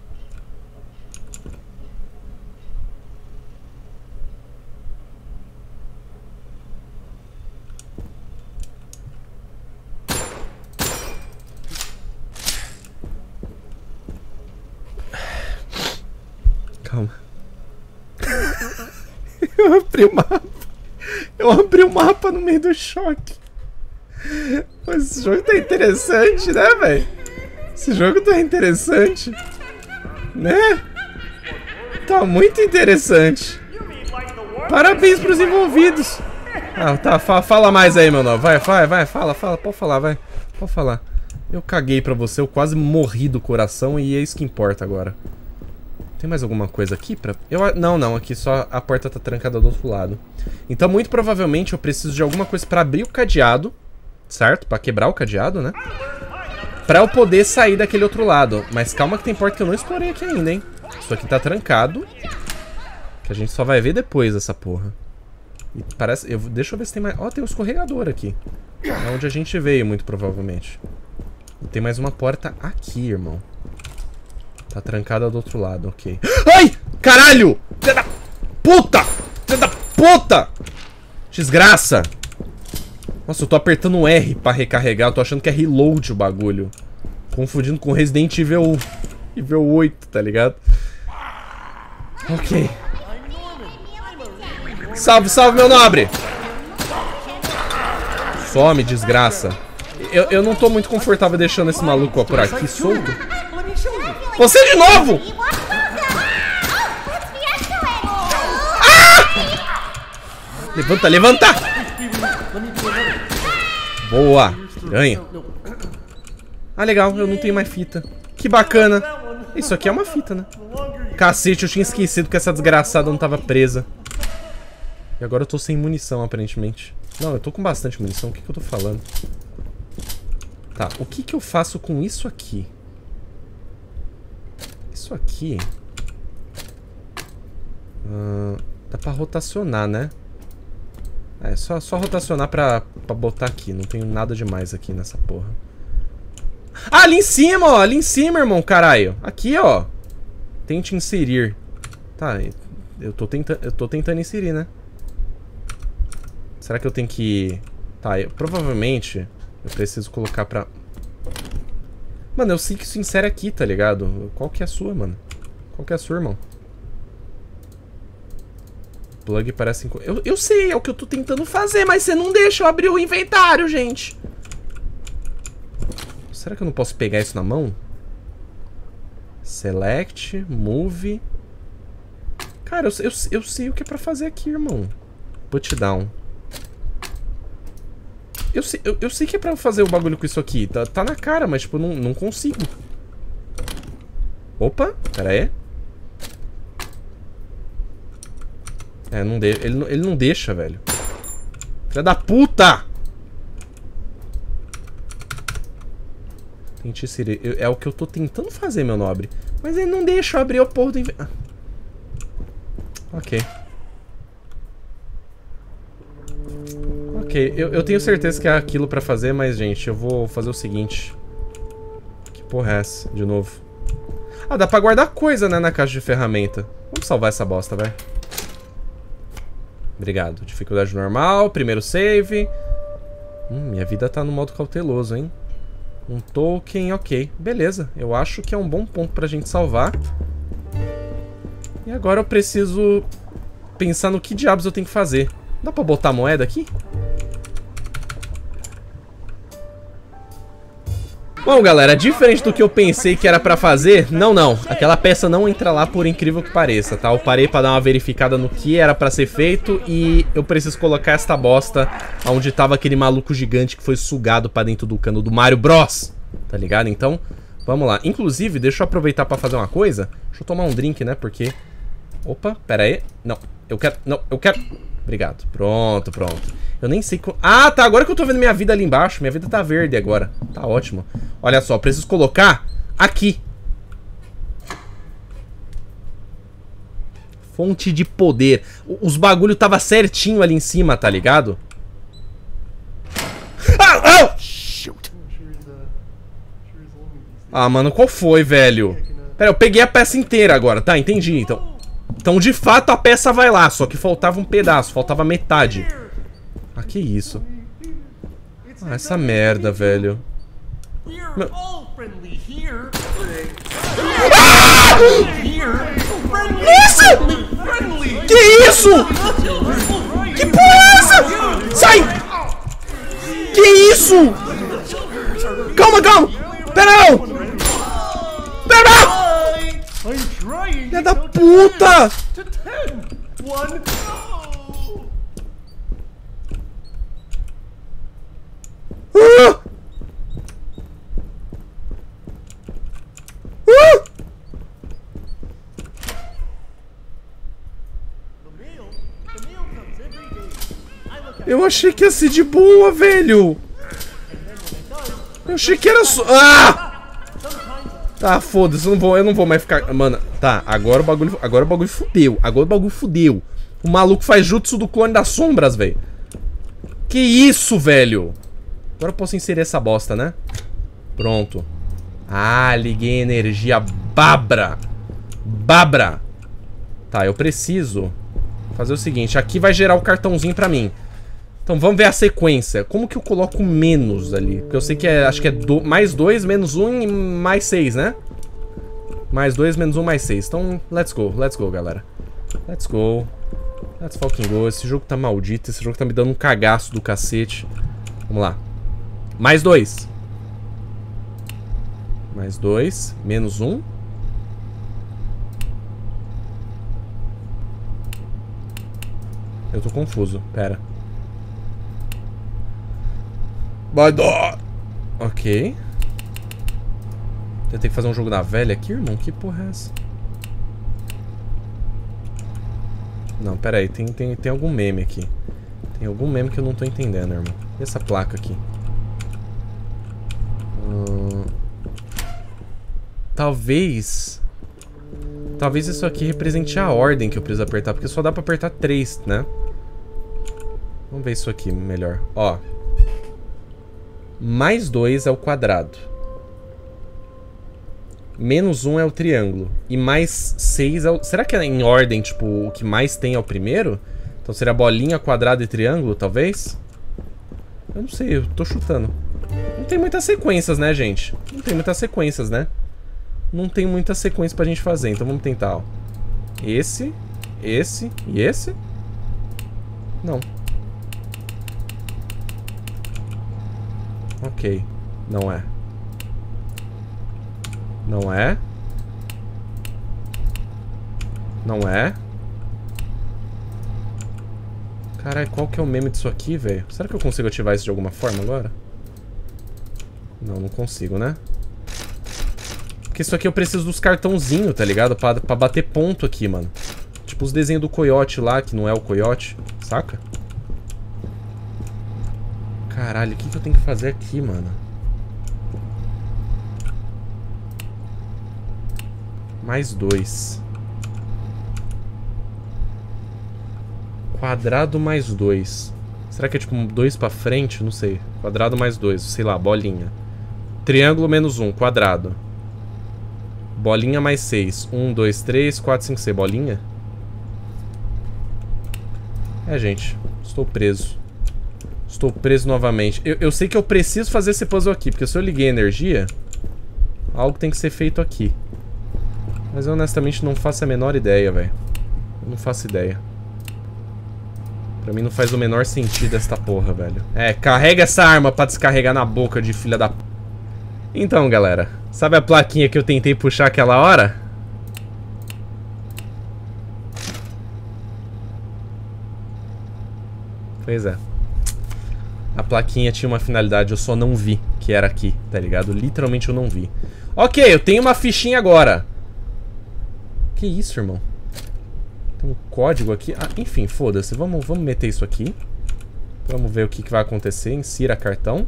Eu abri o mapa. Eu abri o mapa no meio do choque. Esse jogo tá interessante, né, velho? Esse jogo tá interessante. Né? Tá muito interessante. Parabéns pros envolvidos. Ah, tá. Fa fala mais aí, meu novo. Vai, vai, vai. Fala, fala. Pode falar, vai. Pode falar. Eu caguei pra você. Eu quase morri do coração e é isso que importa agora. Tem mais alguma coisa aqui pra... Eu... Não, não, aqui só a porta tá trancada do outro lado. Então, muito provavelmente, eu preciso de alguma coisa pra abrir o cadeado, certo? Pra quebrar o cadeado, né? Pra eu poder sair daquele outro lado. Mas calma que tem porta que eu não explorei aqui ainda, hein? Isso aqui tá trancado, que a gente só vai ver depois essa porra. E parece... Eu... Deixa eu ver se tem mais... Ó, oh, tem um escorregador aqui. É onde a gente veio, muito provavelmente. E tem mais uma porta aqui, irmão. Tá trancada do outro lado, ok. Ai! Caralho! Filha da puta! Filha da puta! Desgraça! Nossa, eu tô apertando o R pra recarregar. Eu tô achando que é reload o bagulho. Confundindo com Resident Evil... Evil oito, tá ligado? Ok. Salve, salve, meu nobre! Some, desgraça. Eu, eu não tô muito confortável deixando esse maluco ó, por aqui solto. Você de novo! Ah! Levanta, levanta! Boa! Ganha. Ah, legal, eu não tenho mais fita. Que bacana. Isso aqui é uma fita, né? Cacete, eu tinha esquecido que essa desgraçada não tava presa. E agora eu tô sem munição, aparentemente. Não, eu tô com bastante munição, o que que eu tô falando? Tá, o que que eu faço com isso aqui? Isso aqui... Uh, dá pra rotacionar, né? É, só, só rotacionar pra, pra botar aqui. Não tenho nada demais aqui nessa porra. Ah, ali em cima, ó! Ali em cima, irmão, caralho! Aqui, ó! Tente inserir. Tá, eu tô, tenta eu tô tentando inserir, né? Será que eu tenho que... Tá, eu, provavelmente eu preciso colocar pra... Mano, eu sei que isso insere aqui, tá ligado? Qual que é a sua, mano? Qual que é a sua, irmão? Plug parece... Eu, eu sei, é o que eu tô tentando fazer, mas você não deixa eu abrir o inventário, gente. Será que eu não posso pegar isso na mão? Select, move... Cara, eu, eu, eu sei o que é pra fazer aqui, irmão. Put down. Eu sei, eu, eu sei que é pra fazer o bagulho com isso aqui. Tá, tá na cara, mas, tipo, não, não consigo. Opa, pera aí. É, não deixa. Ele, ele não deixa, velho. Filha da puta! Tenticiri. É o que eu tô tentando fazer, meu nobre. Mas ele não deixa eu abrir o porto em... Ah. Ok. Ok, eu, eu tenho certeza que é aquilo pra fazer, mas, gente, eu vou fazer o seguinte. Que porra é essa? De novo. Ah, dá pra guardar coisa, né, na caixa de ferramenta. Vamos salvar essa bosta, velho. Obrigado. Dificuldade normal, primeiro save. Hum, minha vida tá no modo cauteloso, hein? Um token, ok. Beleza, eu acho que é um bom ponto pra gente salvar. E agora eu preciso pensar no que diabos eu tenho que fazer. Dá pra botar a moeda aqui? Bom, galera, diferente do que eu pensei que era pra fazer, não, não. Aquela peça não entra lá, por incrível que pareça, tá? Eu parei pra dar uma verificada no que era pra ser feito e eu preciso colocar esta bosta onde tava aquele maluco gigante que foi sugado pra dentro do cano do Mario Bros. Tá ligado? Então, vamos lá. Inclusive, deixa eu aproveitar pra fazer uma coisa. Deixa eu tomar um drink, né? Porque... Opa, pera aí. Não, eu quero... Não, eu quero... Obrigado. Pronto, pronto. Eu nem sei... Co... Ah, tá. Agora que eu tô vendo minha vida ali embaixo. Minha vida tá verde agora. Tá ótimo. Olha só. Preciso colocar aqui. Fonte de poder. Os bagulho tava certinho ali em cima, tá ligado? Ah, ah! ah mano. Qual foi, velho? Pera, eu peguei a peça inteira agora. Tá, entendi. Então, então de fato, a peça vai lá. Só que faltava um pedaço. Faltava metade. Ah, que isso? Ah, essa merda, velho. Meu... Ah! Isso! Que isso? Que porra é essa? Sai! Que isso? Calma, calma! Pera! Pera! Filha da puta! Uh! Uh! Eu achei que ia ser de boa, velho. Eu achei que era só... Ah! Tá, foda-se, eu não vou, eu não vou mais ficar... Mano, tá, agora o bagulho... Agora o bagulho fudeu. Agora o bagulho fudeu. O maluco faz jutsu do clone das sombras, velho. Que isso, velho? Agora eu posso inserir essa bosta, né? Pronto. Ah, liguei energia babra. Babra. Tá, eu preciso fazer o seguinte. Aqui vai gerar o cartãozinho pra mim. Então vamos ver a sequência. Como que eu coloco menos ali? Porque eu sei que é, acho que é do, mais dois, menos um e mais seis, né? Mais dois, menos um, mais seis. Então, let's go. Let's go, galera. Let's go. Let's fucking go. Esse jogo tá maldito. Esse jogo tá me dando um cagaço do cacete. Vamos lá. Mais dois. Mais dois. Menos um. Eu tô confuso. Pera. Vai dar. Ok. Eu tenho que fazer um jogo da velha aqui, irmão? Que porra é essa? Não, pera aí. Tem, tem, tem algum meme aqui. Tem algum meme que eu não tô entendendo, irmão. E essa placa aqui? Hum... Talvez... Talvez isso aqui represente a ordem que eu preciso apertar. Porque só dá pra apertar três, né? Vamos ver isso aqui melhor. Ó. Mais dois é o quadrado. Menos um é o triângulo. E mais seis é o... Será que é em ordem, tipo, o que mais tem é o primeiro? Então seria bolinha, quadrado e triângulo, talvez? Eu não sei, eu tô chutando. Não tem muitas sequências, né, gente? Não tem muitas sequências, né? Não tem muita sequência pra gente fazer, então vamos tentar, ó. Esse, esse e esse? Não. Ok, não é. Não é. Não é. Caralho, qual que é o meme disso aqui, velho? Será que eu consigo ativar isso de alguma forma agora? Não, não consigo, né? Porque isso aqui eu preciso dos cartãozinhos, tá ligado? Pra, pra bater ponto aqui, mano. Tipo os desenhos do coiote lá, que não é o coiote. Saca? Caralho, o que, que eu tenho que fazer aqui, mano? Mais dois. Quadrado mais dois. Será que é tipo dois pra frente? Não sei. Quadrado mais dois. Sei lá, bolinha. Triângulo menos um. Quadrado. Bolinha mais seis. um, dois, três, quatro, cinco, seis. Bolinha? É, gente. Estou preso. Estou preso novamente. Eu, eu sei que eu preciso fazer esse puzzle aqui. Porque se eu liguei a energia, algo tem que ser feito aqui. Mas eu honestamente não faço a menor ideia, velho. Não faço ideia. Pra mim não faz o menor sentido esta porra, velho. É, carrega essa arma pra descarregar na boca de filha da p... Então, galera, sabe a plaquinha que eu tentei puxar aquela hora? Pois é. A plaquinha tinha uma finalidade, eu só não vi que era aqui, tá ligado? Literalmente eu não vi. Ok, eu tenho uma fichinha agora. Que isso, irmão? Tem um código aqui. Ah, enfim, foda-se. Vamos, vamos meter isso aqui. Vamos ver o que, que vai acontecer. Insira cartão.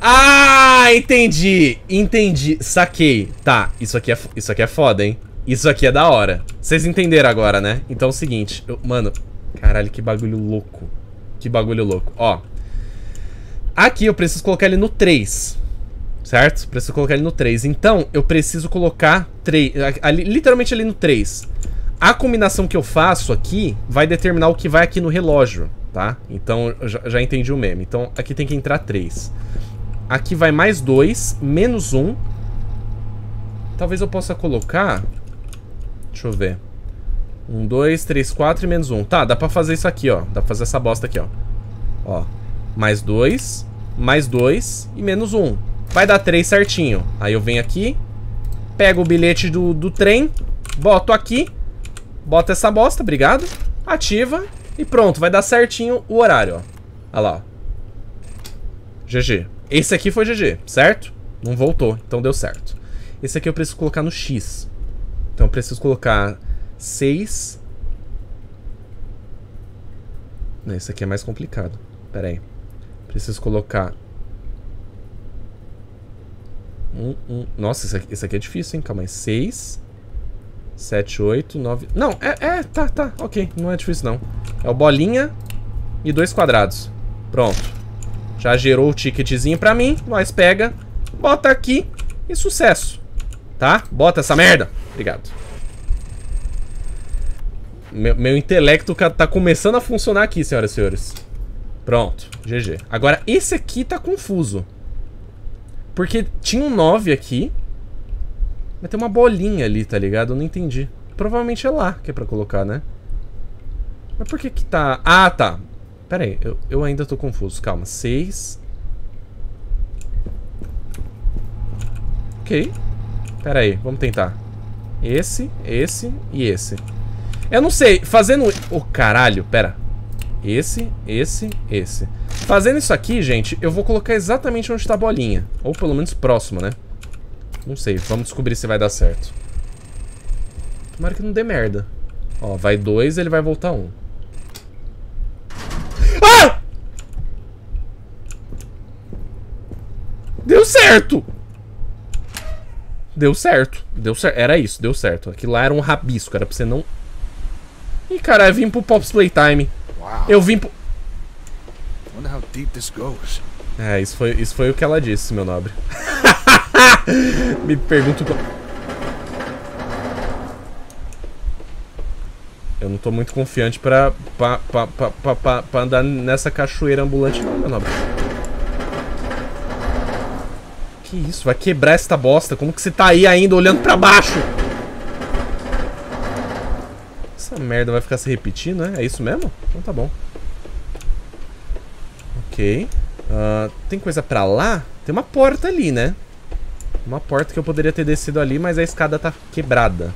Ah, entendi. Entendi. Saquei. Tá, isso aqui é, isso aqui é foda, hein? Isso aqui é da hora. Vocês entenderam agora, né? Então é o seguinte. Eu, mano, caralho, que bagulho louco. Que bagulho louco. Ó. Aqui eu preciso colocar ele no três. Certo? Preciso colocar ele no três. Então, eu preciso colocar três, ali, literalmente ali no três. A combinação que eu faço aqui vai determinar o que vai aqui no relógio, tá? Então, já, já entendi o meme. Então, aqui tem que entrar três. Aqui vai mais dois, menos um. Talvez eu possa colocar... Deixa eu ver. um, dois, três, quatro e menos um. Tá, dá pra fazer isso aqui, ó. Dá pra fazer essa bosta aqui, ó. Ó. Mais dois, mais dois e menos um. Vai dar três certinho. Aí eu venho aqui, pego o bilhete do, do trem, boto aqui, boto essa bosta, obrigado, ativa e pronto, vai dar certinho o horário, ó. Olha lá, ó. G G. Esse aqui foi G G, certo? Não voltou, então deu certo. Esse aqui eu preciso colocar no X. Então eu preciso colocar seis. Não, esse aqui é mais complicado. Pera aí. Preciso colocar... Um, um. Nossa, esse aqui, esse aqui é difícil, hein? Calma aí. seis, sete, oito, nove... Não, é, é, tá, tá, ok. Não é difícil, não. É o bolinha e dois quadrados. Pronto. Já gerou o ticketzinho pra mim. Nós pega, bota aqui e sucesso. Tá? Bota essa merda. Obrigado. Meu, meu intelecto tá começando a funcionar aqui, senhoras e senhores. Pronto. G G. Agora, esse aqui tá confuso. Porque tinha um nove aqui, mas tem uma bolinha ali, tá ligado? Eu não entendi. Provavelmente é lá que é pra colocar, né? Mas por que que tá... Ah, tá. Pera aí, eu, eu ainda tô confuso. Calma, seis. Ok. Pera aí, vamos tentar. Esse, esse e esse. Eu não sei, fazendo... Oh, caralho, pera. Esse, esse, esse. Fazendo isso aqui, gente, eu vou colocar exatamente onde tá a bolinha. Ou pelo menos próximo, né? Não sei, vamos descobrir se vai dar certo. Tomara que não dê merda. Ó, vai dois, ele vai voltar um. Ah! Deu certo! Deu certo, deu certo, era isso, deu certo. Aquilo lá era um rabisco, era pra você não... Ih, caralho, eu vim pro Poppy Playtime. Eu vim pro... É, isso foi, isso foi o que ela disse, meu nobre. Me pergunto... Qual... Eu não tô muito confiante pra, pra, pra, pra, pra, pra andar nessa cachoeira ambulante, não, meu nobre. Que isso? Vai quebrar esta bosta? Como que você tá aí ainda olhando pra baixo? Essa merda vai ficar se repetindo, né? É isso mesmo? Então tá bom. Ok. Uh, tem coisa pra lá? Tem uma porta ali, né? Uma porta que eu poderia ter descido ali, mas a escada tá quebrada.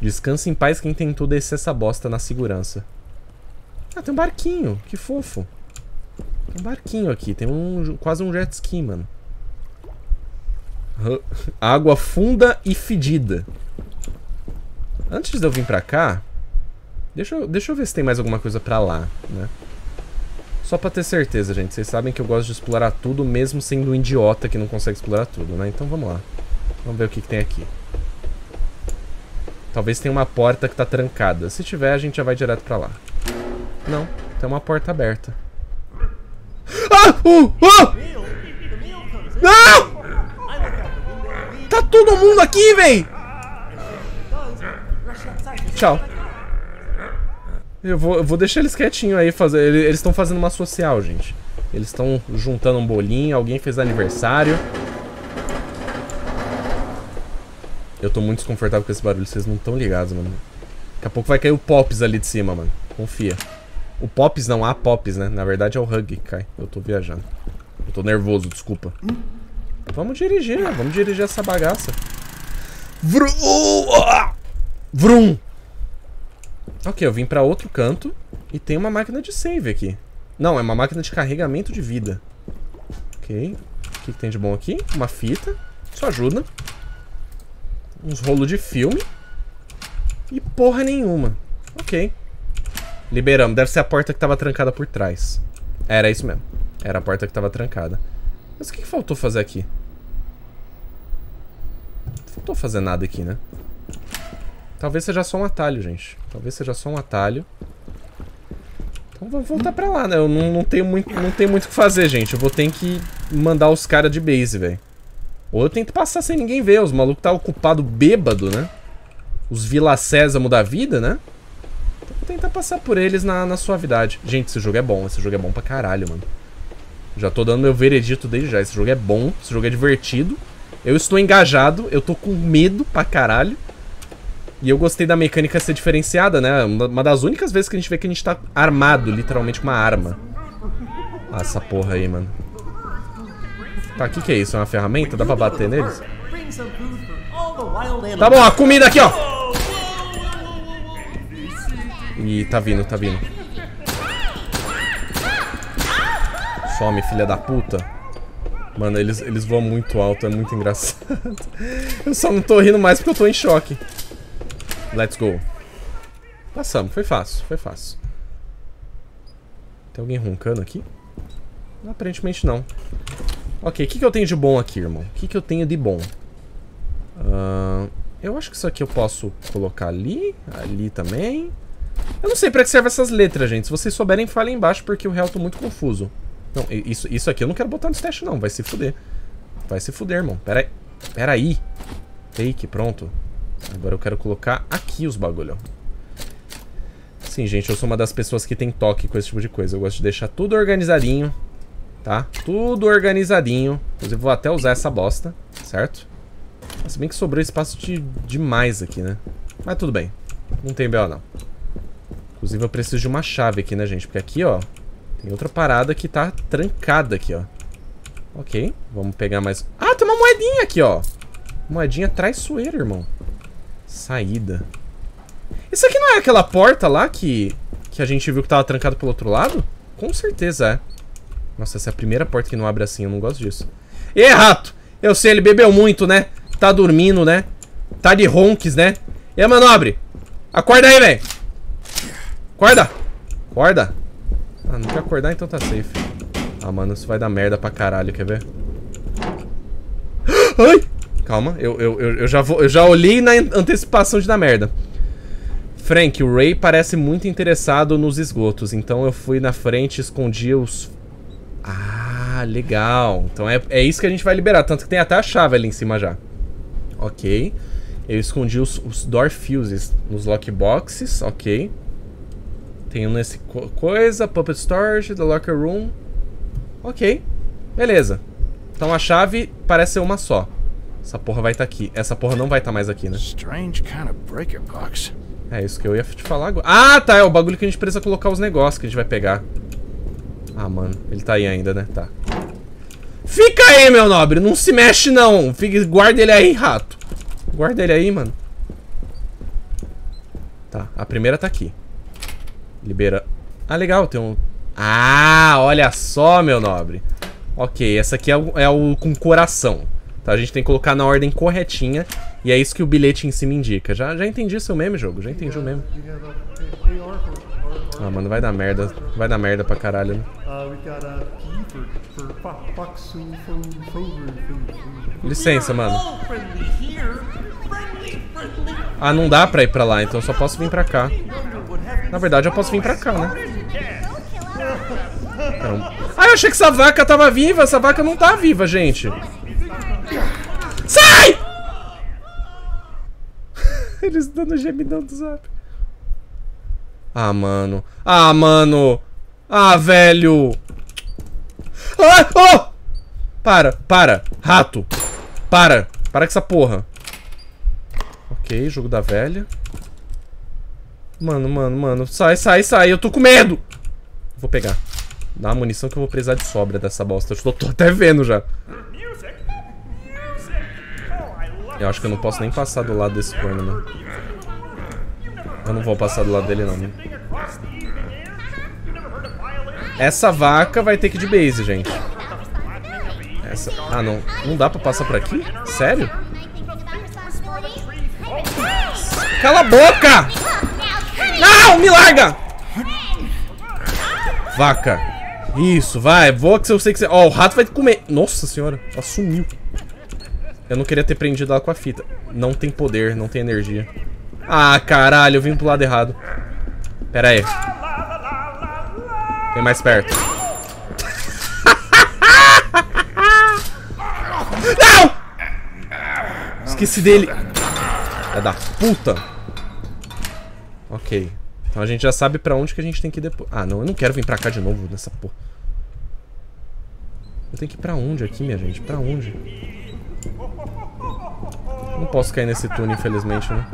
Descansa em paz quem tentou descer essa bosta na segurança. Ah, tem um barquinho. Que fofo. Tem um barquinho aqui. Tem um, quase um jet ski, mano. Água funda e fedida. Antes de eu vir pra cá, deixa eu, deixa eu ver se tem mais alguma coisa pra lá, né? Só pra ter certeza, gente. Vocês sabem que eu gosto de explorar tudo, mesmo sendo um idiota que não consegue explorar tudo, né? Então vamos lá. Vamos ver o que, que tem aqui. Talvez tenha uma porta que tá trancada. Se tiver, a gente já vai direto pra lá. Não, tem uma porta aberta. Ah! Uh! Uh! Não! Tá todo mundo aqui, véi! Tchau. Eu vou, eu vou deixar eles quietinhos aí. Fazer, eles estão fazendo uma social, gente. Eles estão juntando um bolinho. Alguém fez aniversário. Eu tô muito desconfortável com esse barulho. Vocês não estão ligados, mano. Daqui a pouco vai cair o Pops ali de cima, mano. Confia. O Pops não, há Pops, né? Na verdade é o Hug que cai. Eu tô viajando. Eu tô nervoso, desculpa. Vamos dirigir, né? Vamos dirigir essa bagaça. Vrum! Vrum! Ok, eu vim pra outro canto. E tem uma máquina de save aqui. Não, é uma máquina de carregamento de vida. Ok. O que, que tem de bom aqui? Uma fita. Isso ajuda. Uns rolos de filme. E porra nenhuma. Ok. Liberamos. Deve ser a porta que tava trancada por trás. Era isso mesmo. Era a porta que tava trancada. Mas o que, que faltou fazer aqui? Não faltou fazer nada aqui, né? Talvez seja só um atalho, gente. Talvez seja só um atalho. Então vamos voltar pra lá, né? Eu não, não tenho muito, não tenho muito o que fazer, gente. Eu vou ter que mandar os caras de base, velho. Ou eu tento passar sem ninguém ver. Os malucos tá ocupado bêbado, né? Os Vila Sésamo da vida, né? Então vou tentar passar por eles na, na suavidade. Gente, esse jogo é bom. Esse jogo é bom pra caralho, mano. Já tô dando meu veredito desde já. Esse jogo é bom. Esse jogo é divertido. Eu estou engajado. Eu tô com medo pra caralho. E eu gostei da mecânica ser diferenciada, né? Uma das únicas vezes que a gente vê que a gente tá armado, literalmente, com uma arma. Ah, essa porra aí, mano. Tá, o que que é isso? É uma ferramenta? Dá pra bater neles? Tá bom, a comida aqui, ó! Ih, tá vindo, tá vindo. Some, filha da puta. Mano, eles, eles voam muito alto, é muito engraçado. Eu só não tô rindo mais porque eu tô em choque. Let's go. Passamos, foi fácil, foi fácil. Tem alguém roncando aqui? Aparentemente não. Ok, o que, que eu tenho de bom aqui, irmão? O que, que eu tenho de bom? Uh, eu acho que isso aqui eu posso colocar ali. Ali também. Eu não sei pra que servem essas letras, gente. Se vocês souberem, falem embaixo, porque o real tô muito confuso. Não, isso, isso aqui eu não quero botar no teste, não. Vai se fuder. Vai se fuder, irmão. Pera aí. Pera aí. Take, pronto. Agora eu quero colocar aqui os bagulho. Sim, gente, eu sou uma das pessoas que tem toque com esse tipo de coisa. Eu gosto de deixar tudo organizadinho, tá? Tudo organizadinho. Inclusive, vou até usar essa bosta, certo? Se bem que sobrou espaço de, demais aqui, né? Mas tudo bem. Não tem B O, não. Inclusive, eu preciso de uma chave aqui, né, gente? Porque aqui, ó, tem outra parada que tá trancada aqui, ó. Ok, vamos pegar mais... Ah, tem uma moedinha aqui, ó. Moedinha traiçoeira, irmão. Saída. Isso aqui não é aquela porta lá que, que a gente viu que tava trancado pelo outro lado? Com certeza é. Nossa, essa é a primeira porta que não abre assim. Eu não gosto disso. Ê, rato! Eu sei, ele bebeu muito, né? Tá dormindo, né? Tá de ronques, né? Ê, mano, abre! Acorda aí, velho! Acorda! Acorda! Ah, não quer acordar, então tá safe. Ah, mano, isso vai dar merda pra caralho, quer ver? Ai! Calma, eu, eu, eu, já vou, eu já olhei na antecipação de dar merda. Frank, o Ray parece muito interessado nos esgotos. Então eu fui na frente e escondi os... Ah, legal. Então é, é isso que a gente vai liberar. Tanto que tem até a chave ali em cima já. Ok. Eu escondi os, os door fuses nos lockboxes. Ok. Tem um nesse co coisa. Puppet storage, the locker room. Ok. Beleza. Então a chave parece ser uma só. Essa porra vai estar tá aqui. Essa porra não vai estar tá mais aqui, né? É isso que eu ia te falar agora. Ah, tá. É o bagulho que a gente precisa colocar os negócios que a gente vai pegar. Ah, mano. Ele tá aí ainda, né? Tá. Fica aí, meu nobre. Não se mexe, não. Fica... Guarda ele aí, rato. Guarda ele aí, mano. Tá. A primeira tá aqui. Libera... Ah, legal. Tem um... Ah, olha só, meu nobre. Ok. Essa aqui é o, é o com coração. Tá, a gente tem que colocar na ordem corretinha. E é isso que o bilhete em cima indica. Já, já entendi seu meme, jogo. Já entendi o meme. Ah, mano, vai dar merda. Vai dar merda pra caralho, né? Licença, mano. Ah, não dá pra ir pra lá, então eu só posso vir pra cá. Na verdade, eu posso vir pra cá, né? Então... Ah, eu achei que essa vaca tava viva. Essa vaca não tá viva, gente. Sai! Eles dando gemidão do zap. Ah, mano. Ah, mano. Ah, velho. Ah, oh! Para, para. Rato. Para. Para com essa porra. Ok, jogo da velha. Mano, mano, mano. Sai, sai, sai. Eu tô com medo. Vou pegar. Dá uma munição que eu vou precisar de sobra dessa bosta. Eu tô, tô até vendo já. Eu acho que eu não posso nem passar do lado desse corno, né? Eu não vou passar do lado dele, não. Né? Essa vaca vai ter que ir de base, gente. Essa... Ah, não. Não dá pra passar por aqui? Sério? Cala a boca! Não! Me larga! Vaca. Isso, vai, voa que eu sei que você... Ó, oh, o rato vai comer. Nossa senhora, ela sumiu. Eu não queria ter prendido ela com a fita. Não tem poder, não tem energia. Ah, caralho, eu vim pro lado errado. Pera aí. Vem mais perto. Não! Esqueci dele. É da puta. Ok. Então a gente já sabe pra onde que a gente tem que ir depois. Ah, não, eu não quero vir pra cá de novo nessa porra. Eu tenho que ir pra onde aqui, minha gente? Pra onde? Não posso cair nesse túnel, infelizmente, né?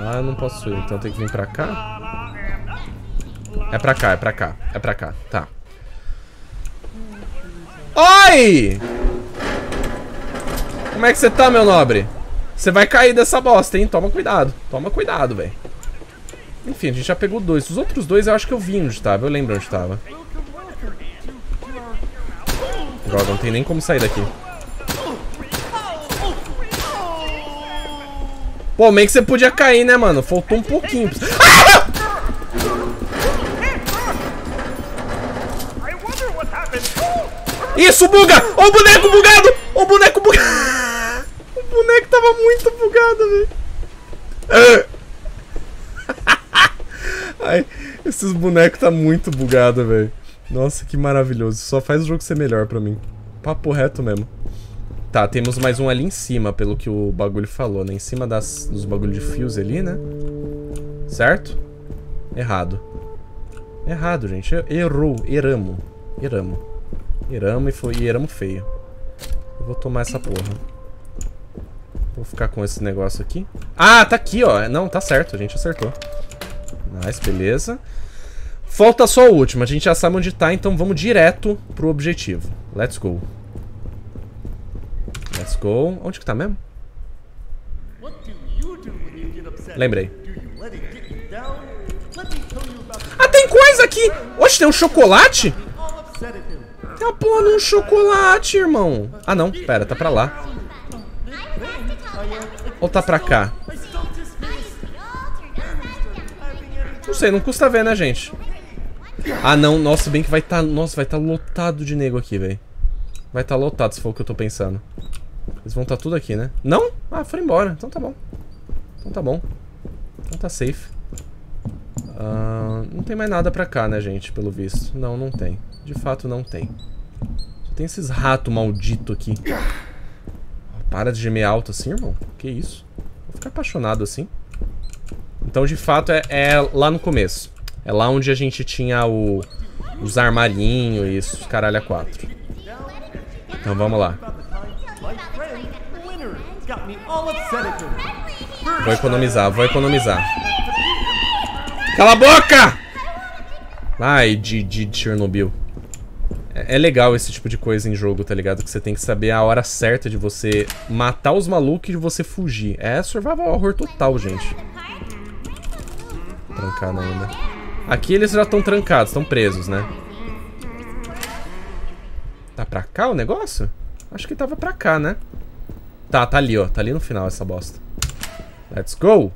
Lá eu não posso ir, então eu tenho que vir pra cá. É pra cá, é pra cá, é pra cá, tá. Oi! Como é que você tá, meu nobre? Você vai cair dessa bosta, hein? Toma cuidado. Toma cuidado, velho. Enfim, a gente já pegou dois. Os outros dois eu acho que eu vi onde estava. Eu lembro onde estava. Agora não tem nem como sair daqui. Pô, meio que você podia cair, né, mano? Faltou um pouquinho. Ah! Isso, buga! Ó o boneco bugado! Ó o boneco bugado! O boneco tava muito bugado, velho. Ai, esses bonecos tá muito bugado, velho. Nossa, que maravilhoso. Só faz o jogo ser melhor pra mim. Papo reto mesmo. Tá, temos mais um ali em cima, pelo que o bagulho falou, né? Em cima das, dos bagulhos de fios ali, né? Certo? Errado. Errado, gente. Errou. Eramos. Eramos. Eramos e foi. E eramos feio. Eu vou tomar essa porra. Vou ficar com esse negócio aqui. Ah, tá aqui, ó. Não, tá certo. A gente acertou. Nice, beleza. Falta só o último. A gente já sabe onde tá, então vamos direto pro objetivo. Let's go. Let's go. Onde que tá mesmo? Lembrei. Ah, tem coisa aqui! Oxe, tem um chocolate? Tem uma porra num chocolate, irmão. Ah, não. Pera, tá pra lá. Ou tá pra cá? Não sei, não custa ver, né, gente? Ah, não. Nossa, bem que vai tá... Nossa, vai tá lotado de nego aqui, velho. Vai tá lotado, se for o que eu tô pensando. Eles vão tá tudo aqui, né? Não? Ah, foram embora. Então tá bom. Então tá bom. Então tá safe. Ah, não tem mais nada pra cá, né, gente? Pelo visto. Não, não tem. De fato, não tem. Só tem esses ratos malditos aqui. Para de gemer alto assim, irmão. Que isso? Vou ficar apaixonado assim. Então, de fato, é, é lá no começo. É lá onde a gente tinha o, os armarinhos e isso, caralho, a quatro. Então, vamos lá. Vou economizar, vou economizar. Cala a boca! Ai, de, de Chernobyl. É legal esse tipo de coisa em jogo, tá ligado? Que você tem que saber a hora certa de você matar os malucos e de você fugir. É survival horror total, gente. Trancado ainda. Aqui eles já estão trancados, estão presos, né? Tá pra cá o negócio? Acho que tava pra cá, né? Tá, tá ali, ó. Tá ali no final essa bosta. Let's go.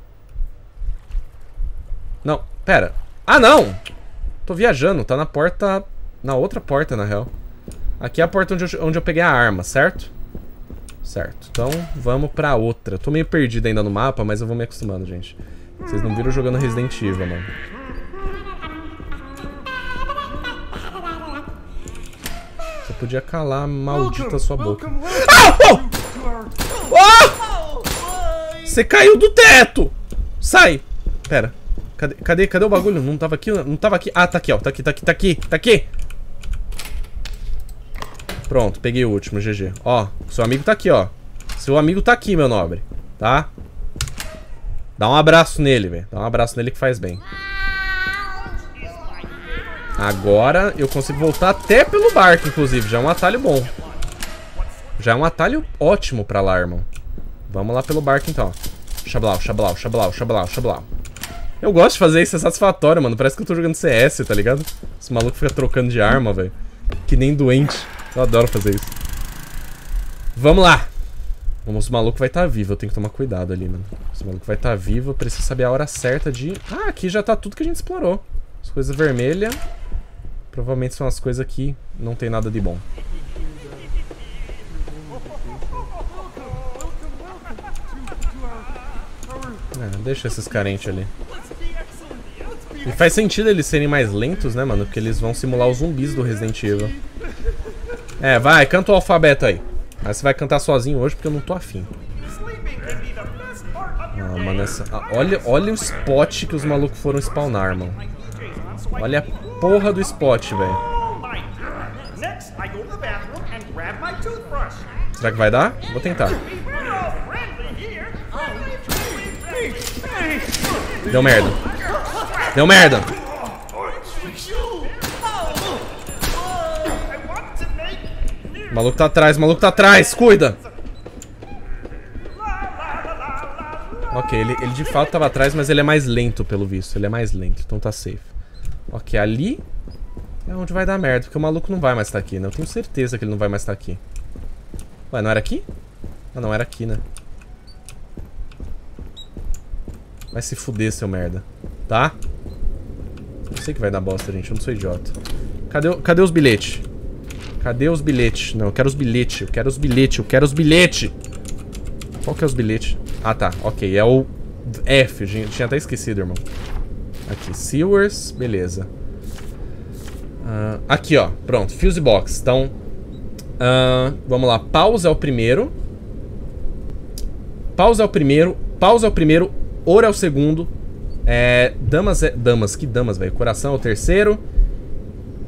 Não, pera. Ah, não! Tô viajando, tá na porta... Na outra porta, na real. Aqui é a porta onde eu, onde eu peguei a arma, certo? Certo. Então, vamos pra outra. Tô meio perdido ainda no mapa, mas eu vou me acostumando, gente. Vocês não viram jogando Resident Evil, mano. Você podia calar a maldita sua boca. Ah! Oh! Oh! Você caiu do teto! Sai! Pera. Cadê, cadê, cadê o bagulho? Não tava aqui, não tava aqui. Ah, tá aqui, ó. Tá aqui, tá aqui, tá aqui, tá aqui. Pronto, peguei o último, G G. Ó, seu amigo tá aqui, ó. Seu amigo tá aqui, meu nobre. Tá? Dá um abraço nele, velho. Dá um abraço nele que faz bem. Agora eu consigo voltar até pelo barco, inclusive. Já é um atalho bom. Já é um atalho ótimo pra lá, irmão. Vamos lá pelo barco, então. Xablau, xablau, xablau, xablau, xablau. Eu gosto de fazer isso, é satisfatório, mano. Parece que eu tô jogando C S, tá ligado? Esse maluco fica trocando de arma, velho. Que nem doente. Eu adoro fazer isso. Vamos lá. Vamos, o maluco vai estar vivo. Eu tenho que tomar cuidado ali, mano. Esse maluco vai estar vivo. Eu preciso saber a hora certa de... Ah, aqui já tá tudo que a gente explorou. As coisas vermelhas. Provavelmente são as coisas que não tem nada de bom. Ah, deixa esses carentes ali. E faz sentido eles serem mais lentos, né, mano? Porque eles vão simular os zumbis do Resident Evil. É, vai, canta o alfabeto aí. Mas você vai cantar sozinho hoje porque eu não tô afim. Ah, mano, essa... ah, olha, olha o spot que os malucos foram spawnar, mano. Olha a porra do spot, velho. Será que vai dar? Vou tentar. Deu merda. Deu merda. O maluco tá atrás, o maluco tá atrás, cuida. Ok, ele, ele de fato tava atrás, mas ele é mais lento, pelo visto. Ele é mais lento, então tá safe. Ok, ali é onde vai dar merda, porque o maluco não vai mais estar aqui, né? Eu tenho certeza que ele não vai mais estar aqui. Ué, não era aqui? Ah, não, era aqui, né? Vai se fuder, seu merda. Tá? Eu sei que vai dar bosta, gente. Eu não sou idiota. Cadê, cadê os bilhetes? Cadê os bilhetes? Não, eu quero os bilhetes. Eu quero os bilhetes. Eu quero os bilhetes. Qual que é os bilhetes? Ah, tá. Ok. É o F. Gente, tinha até esquecido, irmão. Aqui. Sewers. Beleza. Uh, aqui, ó. Pronto. Fuse box. Então, uh, vamos lá. Pausa é o primeiro. Pausa é o primeiro. Pausa é o primeiro. Ouro é o segundo. É, damas é... Damas, que damas, velho. Coração é o terceiro.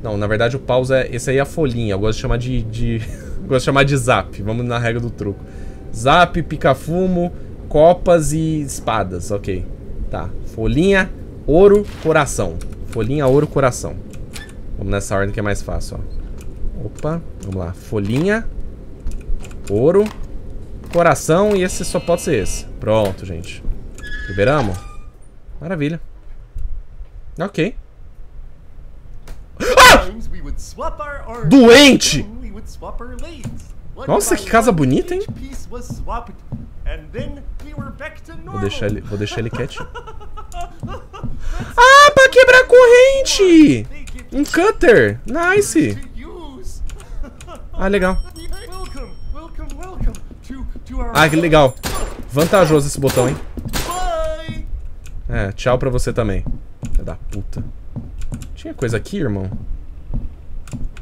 Não, na verdade o pausa é... Esse aí é a folhinha. Eu gosto de chamar de... de... gosto de chamar de zap. Vamos na regra do truco. Zap, pica-fumo, copas e espadas. Ok. Tá. Folhinha, ouro, coração. Folhinha, ouro, coração. Vamos nessa ordem que é mais fácil, ó. Opa. Vamos lá. Folhinha, ouro, coração. E esse só pode ser esse. Pronto, gente. Liberamos? Maravilha. Ok. Ah! Doente! Nossa, que casa bonita, hein? Vou deixar ele, vou deixar ele quietinho. Ah, pra quebrar corrente! Um cutter! Nice! Ah, legal. Ah, que legal. Vantajoso esse botão, hein? É, tchau pra você também. Filha da puta. Tinha coisa aqui, irmão?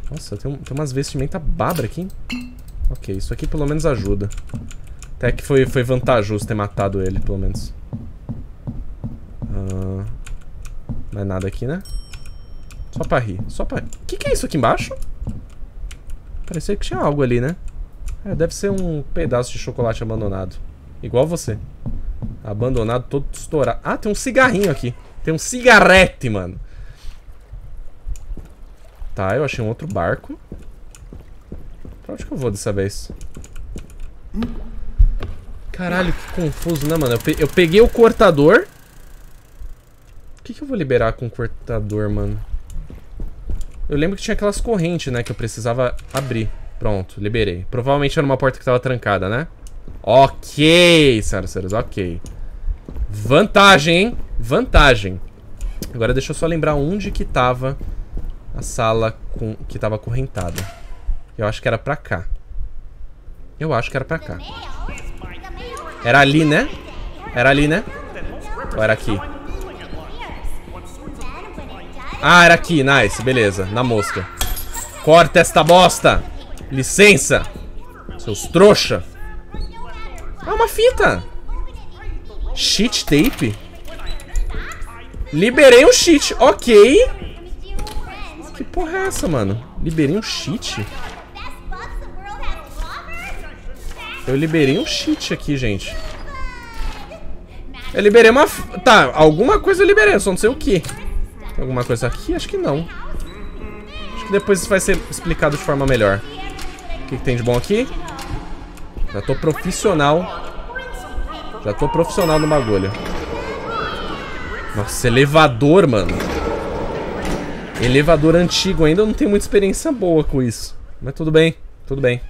Nossa, tem, um, tem umas vestimentas babra aqui, hein? Ok, isso aqui pelo menos ajuda. Até que foi, foi vantajoso ter matado ele, pelo menos. Ah, não é nada aqui, né? Só pra rir, só pra... O que, que é isso aqui embaixo? Parecia que tinha algo ali, né? É, deve ser um pedaço de chocolate abandonado. Igual você. Abandonado, todo estourado. Ah, tem um cigarrinho aqui. Tem um cigarrete, mano. Tá, eu achei um outro barco. Pra onde que eu vou dessa vez? Caralho, que confuso, né, mano? Eu, pe eu peguei o cortador. O que que eu vou liberar com o cortador, mano? Eu lembro que tinha aquelas correntes, né? Que eu precisava abrir. Pronto, liberei. Provavelmente era uma porta que tava trancada, né? Ok, senhoras e senhores, ok. Vantagem, hein? Vantagem. Agora deixa eu só lembrar onde que tava a sala com... que tava acorrentada. Eu acho que era pra cá. Eu acho que era pra cá. Era ali, né? Era ali, né? Ou era aqui? Ah, era aqui. Nice. Beleza. Na mosca. Corta esta bosta! Licença! Seus trouxa! Ah, uma fita! Cheat tape? Liberei um cheat. Ok. Que porra é essa, mano? Liberei um cheat? Eu liberei um cheat aqui, gente. Eu liberei uma... Tá, alguma coisa eu liberei, eu só não sei o que. Tem alguma coisa aqui? Acho que não. Acho que depois isso vai ser explicado de forma melhor. O que, que tem de bom aqui? Já tô profissional. Já tô profissional no bagulho. Nossa, elevador, mano. Elevador antigo ainda, eu não tenho muita experiência boa com isso. Mas tudo bem, tudo bem.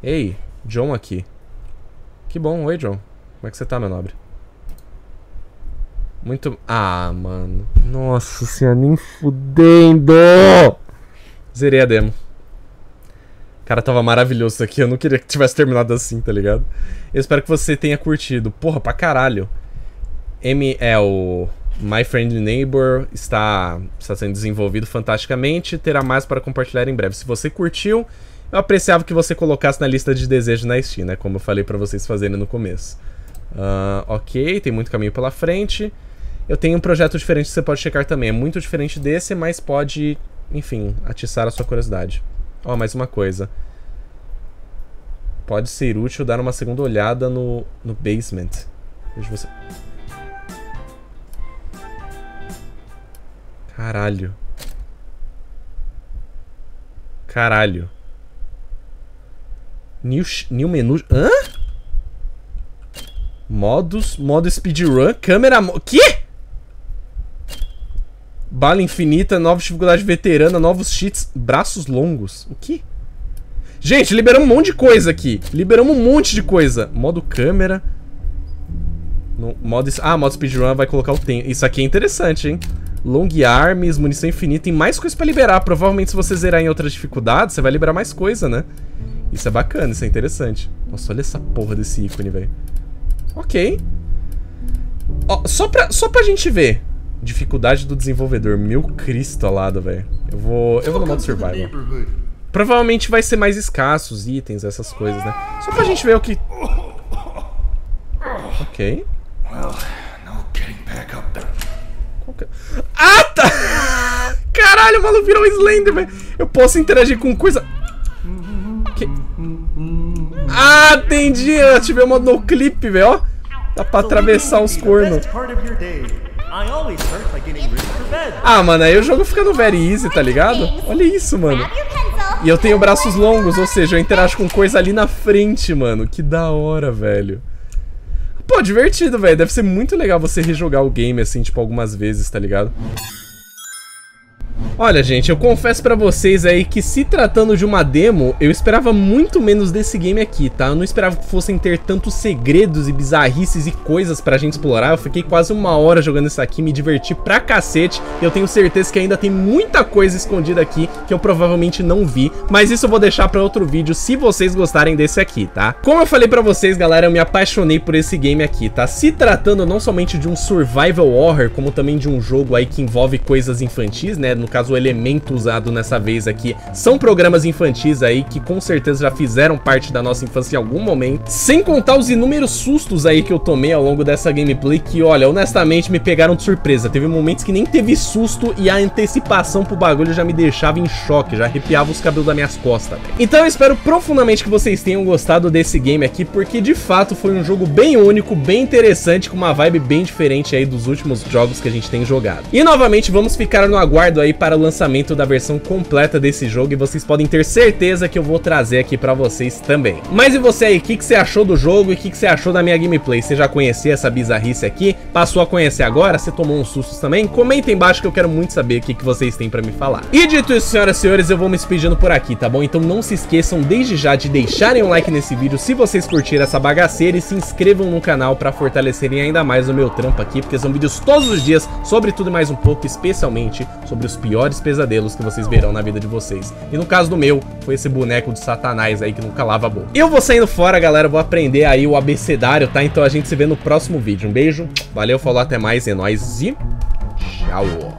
Ei, John aqui. Que bom, oi John. Como é que você tá, meu nobre? Muito... Ah, mano. Nossa senhora, nem fudendo. Zerei a demo. Cara, tava maravilhoso isso aqui. Eu não queria que tivesse terminado assim, tá ligado? Eu espero que você tenha curtido. Porra, pra caralho. M é o... My Friendly Neighbor está, está sendo desenvolvido fantasticamente. Terá mais para compartilhar em breve. Se você curtiu, eu apreciava que você colocasse na lista de desejos na Steam, né? Como eu falei pra vocês fazerem no começo. Uh, ok, tem muito caminho pela frente. Eu tenho um projeto diferente que você pode checar também. É muito diferente desse, mas pode, enfim, atiçar a sua curiosidade. Ó, oh, mais uma coisa. Pode ser útil dar uma segunda olhada no, no basement. Vejo você... Caralho. Caralho. New, new menu... Hã? Modos... Modo speedrun... Câmera... Mo... Quê? Bala infinita... Nova dificuldade veterana... Novos cheats... Braços longos... O quê? Gente, liberamos um monte de coisa aqui. Liberamos um monte de coisa. Modo câmera... No, modo... Ah, modo speedrun vai colocar o tempo. Isso aqui é interessante, hein? Long arms, munição infinita e mais coisa pra liberar. Provavelmente se você zerar em outras dificuldades, você vai liberar mais coisa, né? Isso é bacana, isso é interessante. Nossa, olha essa porra desse ícone, velho. Ok. Ó, só, pra, só pra gente ver. Dificuldade do desenvolvedor. Meu Cristo alado, velho. Eu vou, eu vou no modo survival. Provavelmente vai ser mais escasso os itens, essas coisas, né? Só pra gente ver o que... Ok. Ah, tá! Caralho, o maluco virou um Slender, velho. Eu posso interagir com coisa... Que... Ah, entendi! Eu ativei o modo no clip, velho. Dá pra atravessar os cornos. Ah, mano, aí o jogo fica no very easy, tá ligado? Olha isso, mano. E eu tenho braços longos, ou seja, eu interajo com coisa ali na frente, mano. Que da hora, velho. Pô, divertido, velho. Deve ser muito legal você rejogar o game, assim, tipo, algumas vezes, tá ligado? Olha, gente, eu confesso pra vocês aí que se tratando de uma demo, eu esperava muito menos desse game aqui, tá? Eu não esperava que fossem ter tantos segredos e bizarrices e coisas pra gente explorar. Eu fiquei quase uma hora jogando isso aqui, me diverti pra cacete. E eu tenho certeza que ainda tem muita coisa escondida aqui que eu provavelmente não vi. Mas isso eu vou deixar pra outro vídeo se vocês gostarem desse aqui, tá? Como eu falei pra vocês, galera, eu me apaixonei por esse game aqui, tá? Se tratando não somente de um survival horror, como também de um jogo aí que envolve coisas infantis, né? No caso, o elemento usado nessa vez aqui são programas infantis aí que com certeza já fizeram parte da nossa infância em algum momento, sem contar os inúmeros sustos aí que eu tomei ao longo dessa gameplay que, olha, honestamente me pegaram de surpresa. Teve momentos que nem teve susto e a antecipação pro bagulho já me deixava em choque, já arrepiava os cabelos das minhas costas. Então eu espero profundamente que vocês tenham gostado desse game aqui, porque de fato foi um jogo bem único, bem interessante, com uma vibe bem diferente aí dos últimos jogos que a gente tem jogado. E novamente vamos ficar no aguardo aí para o lançamento da versão completa desse jogo e vocês podem ter certeza que eu vou trazer aqui pra vocês também. Mas e você aí, o que, que você achou do jogo e o que, que você achou da minha gameplay? Você já conhecia essa bizarrice aqui? Passou a conhecer agora? Você tomou uns sustos também? Comenta aí embaixo que eu quero muito saber o que, que vocês têm pra me falar. E dito isso, senhoras e senhores, eu vou me despedindo por aqui, tá bom? Então não se esqueçam desde já de deixarem um like nesse vídeo se vocês curtiram essa bagaceira e se inscrevam no canal pra fortalecerem ainda mais o meu trampo aqui, porque são vídeos todos os dias sobre tudo e mais um pouco, especialmente sobre os piores pesadelos que vocês verão na vida de vocês. E no caso do meu, foi esse boneco de satanás aí que nunca lava a boca. Eu vou saindo fora, galera, vou aprender aí o abecedário, tá? Então a gente se vê no próximo vídeo. Um beijo, valeu, falou, até mais, é nóis e tchau!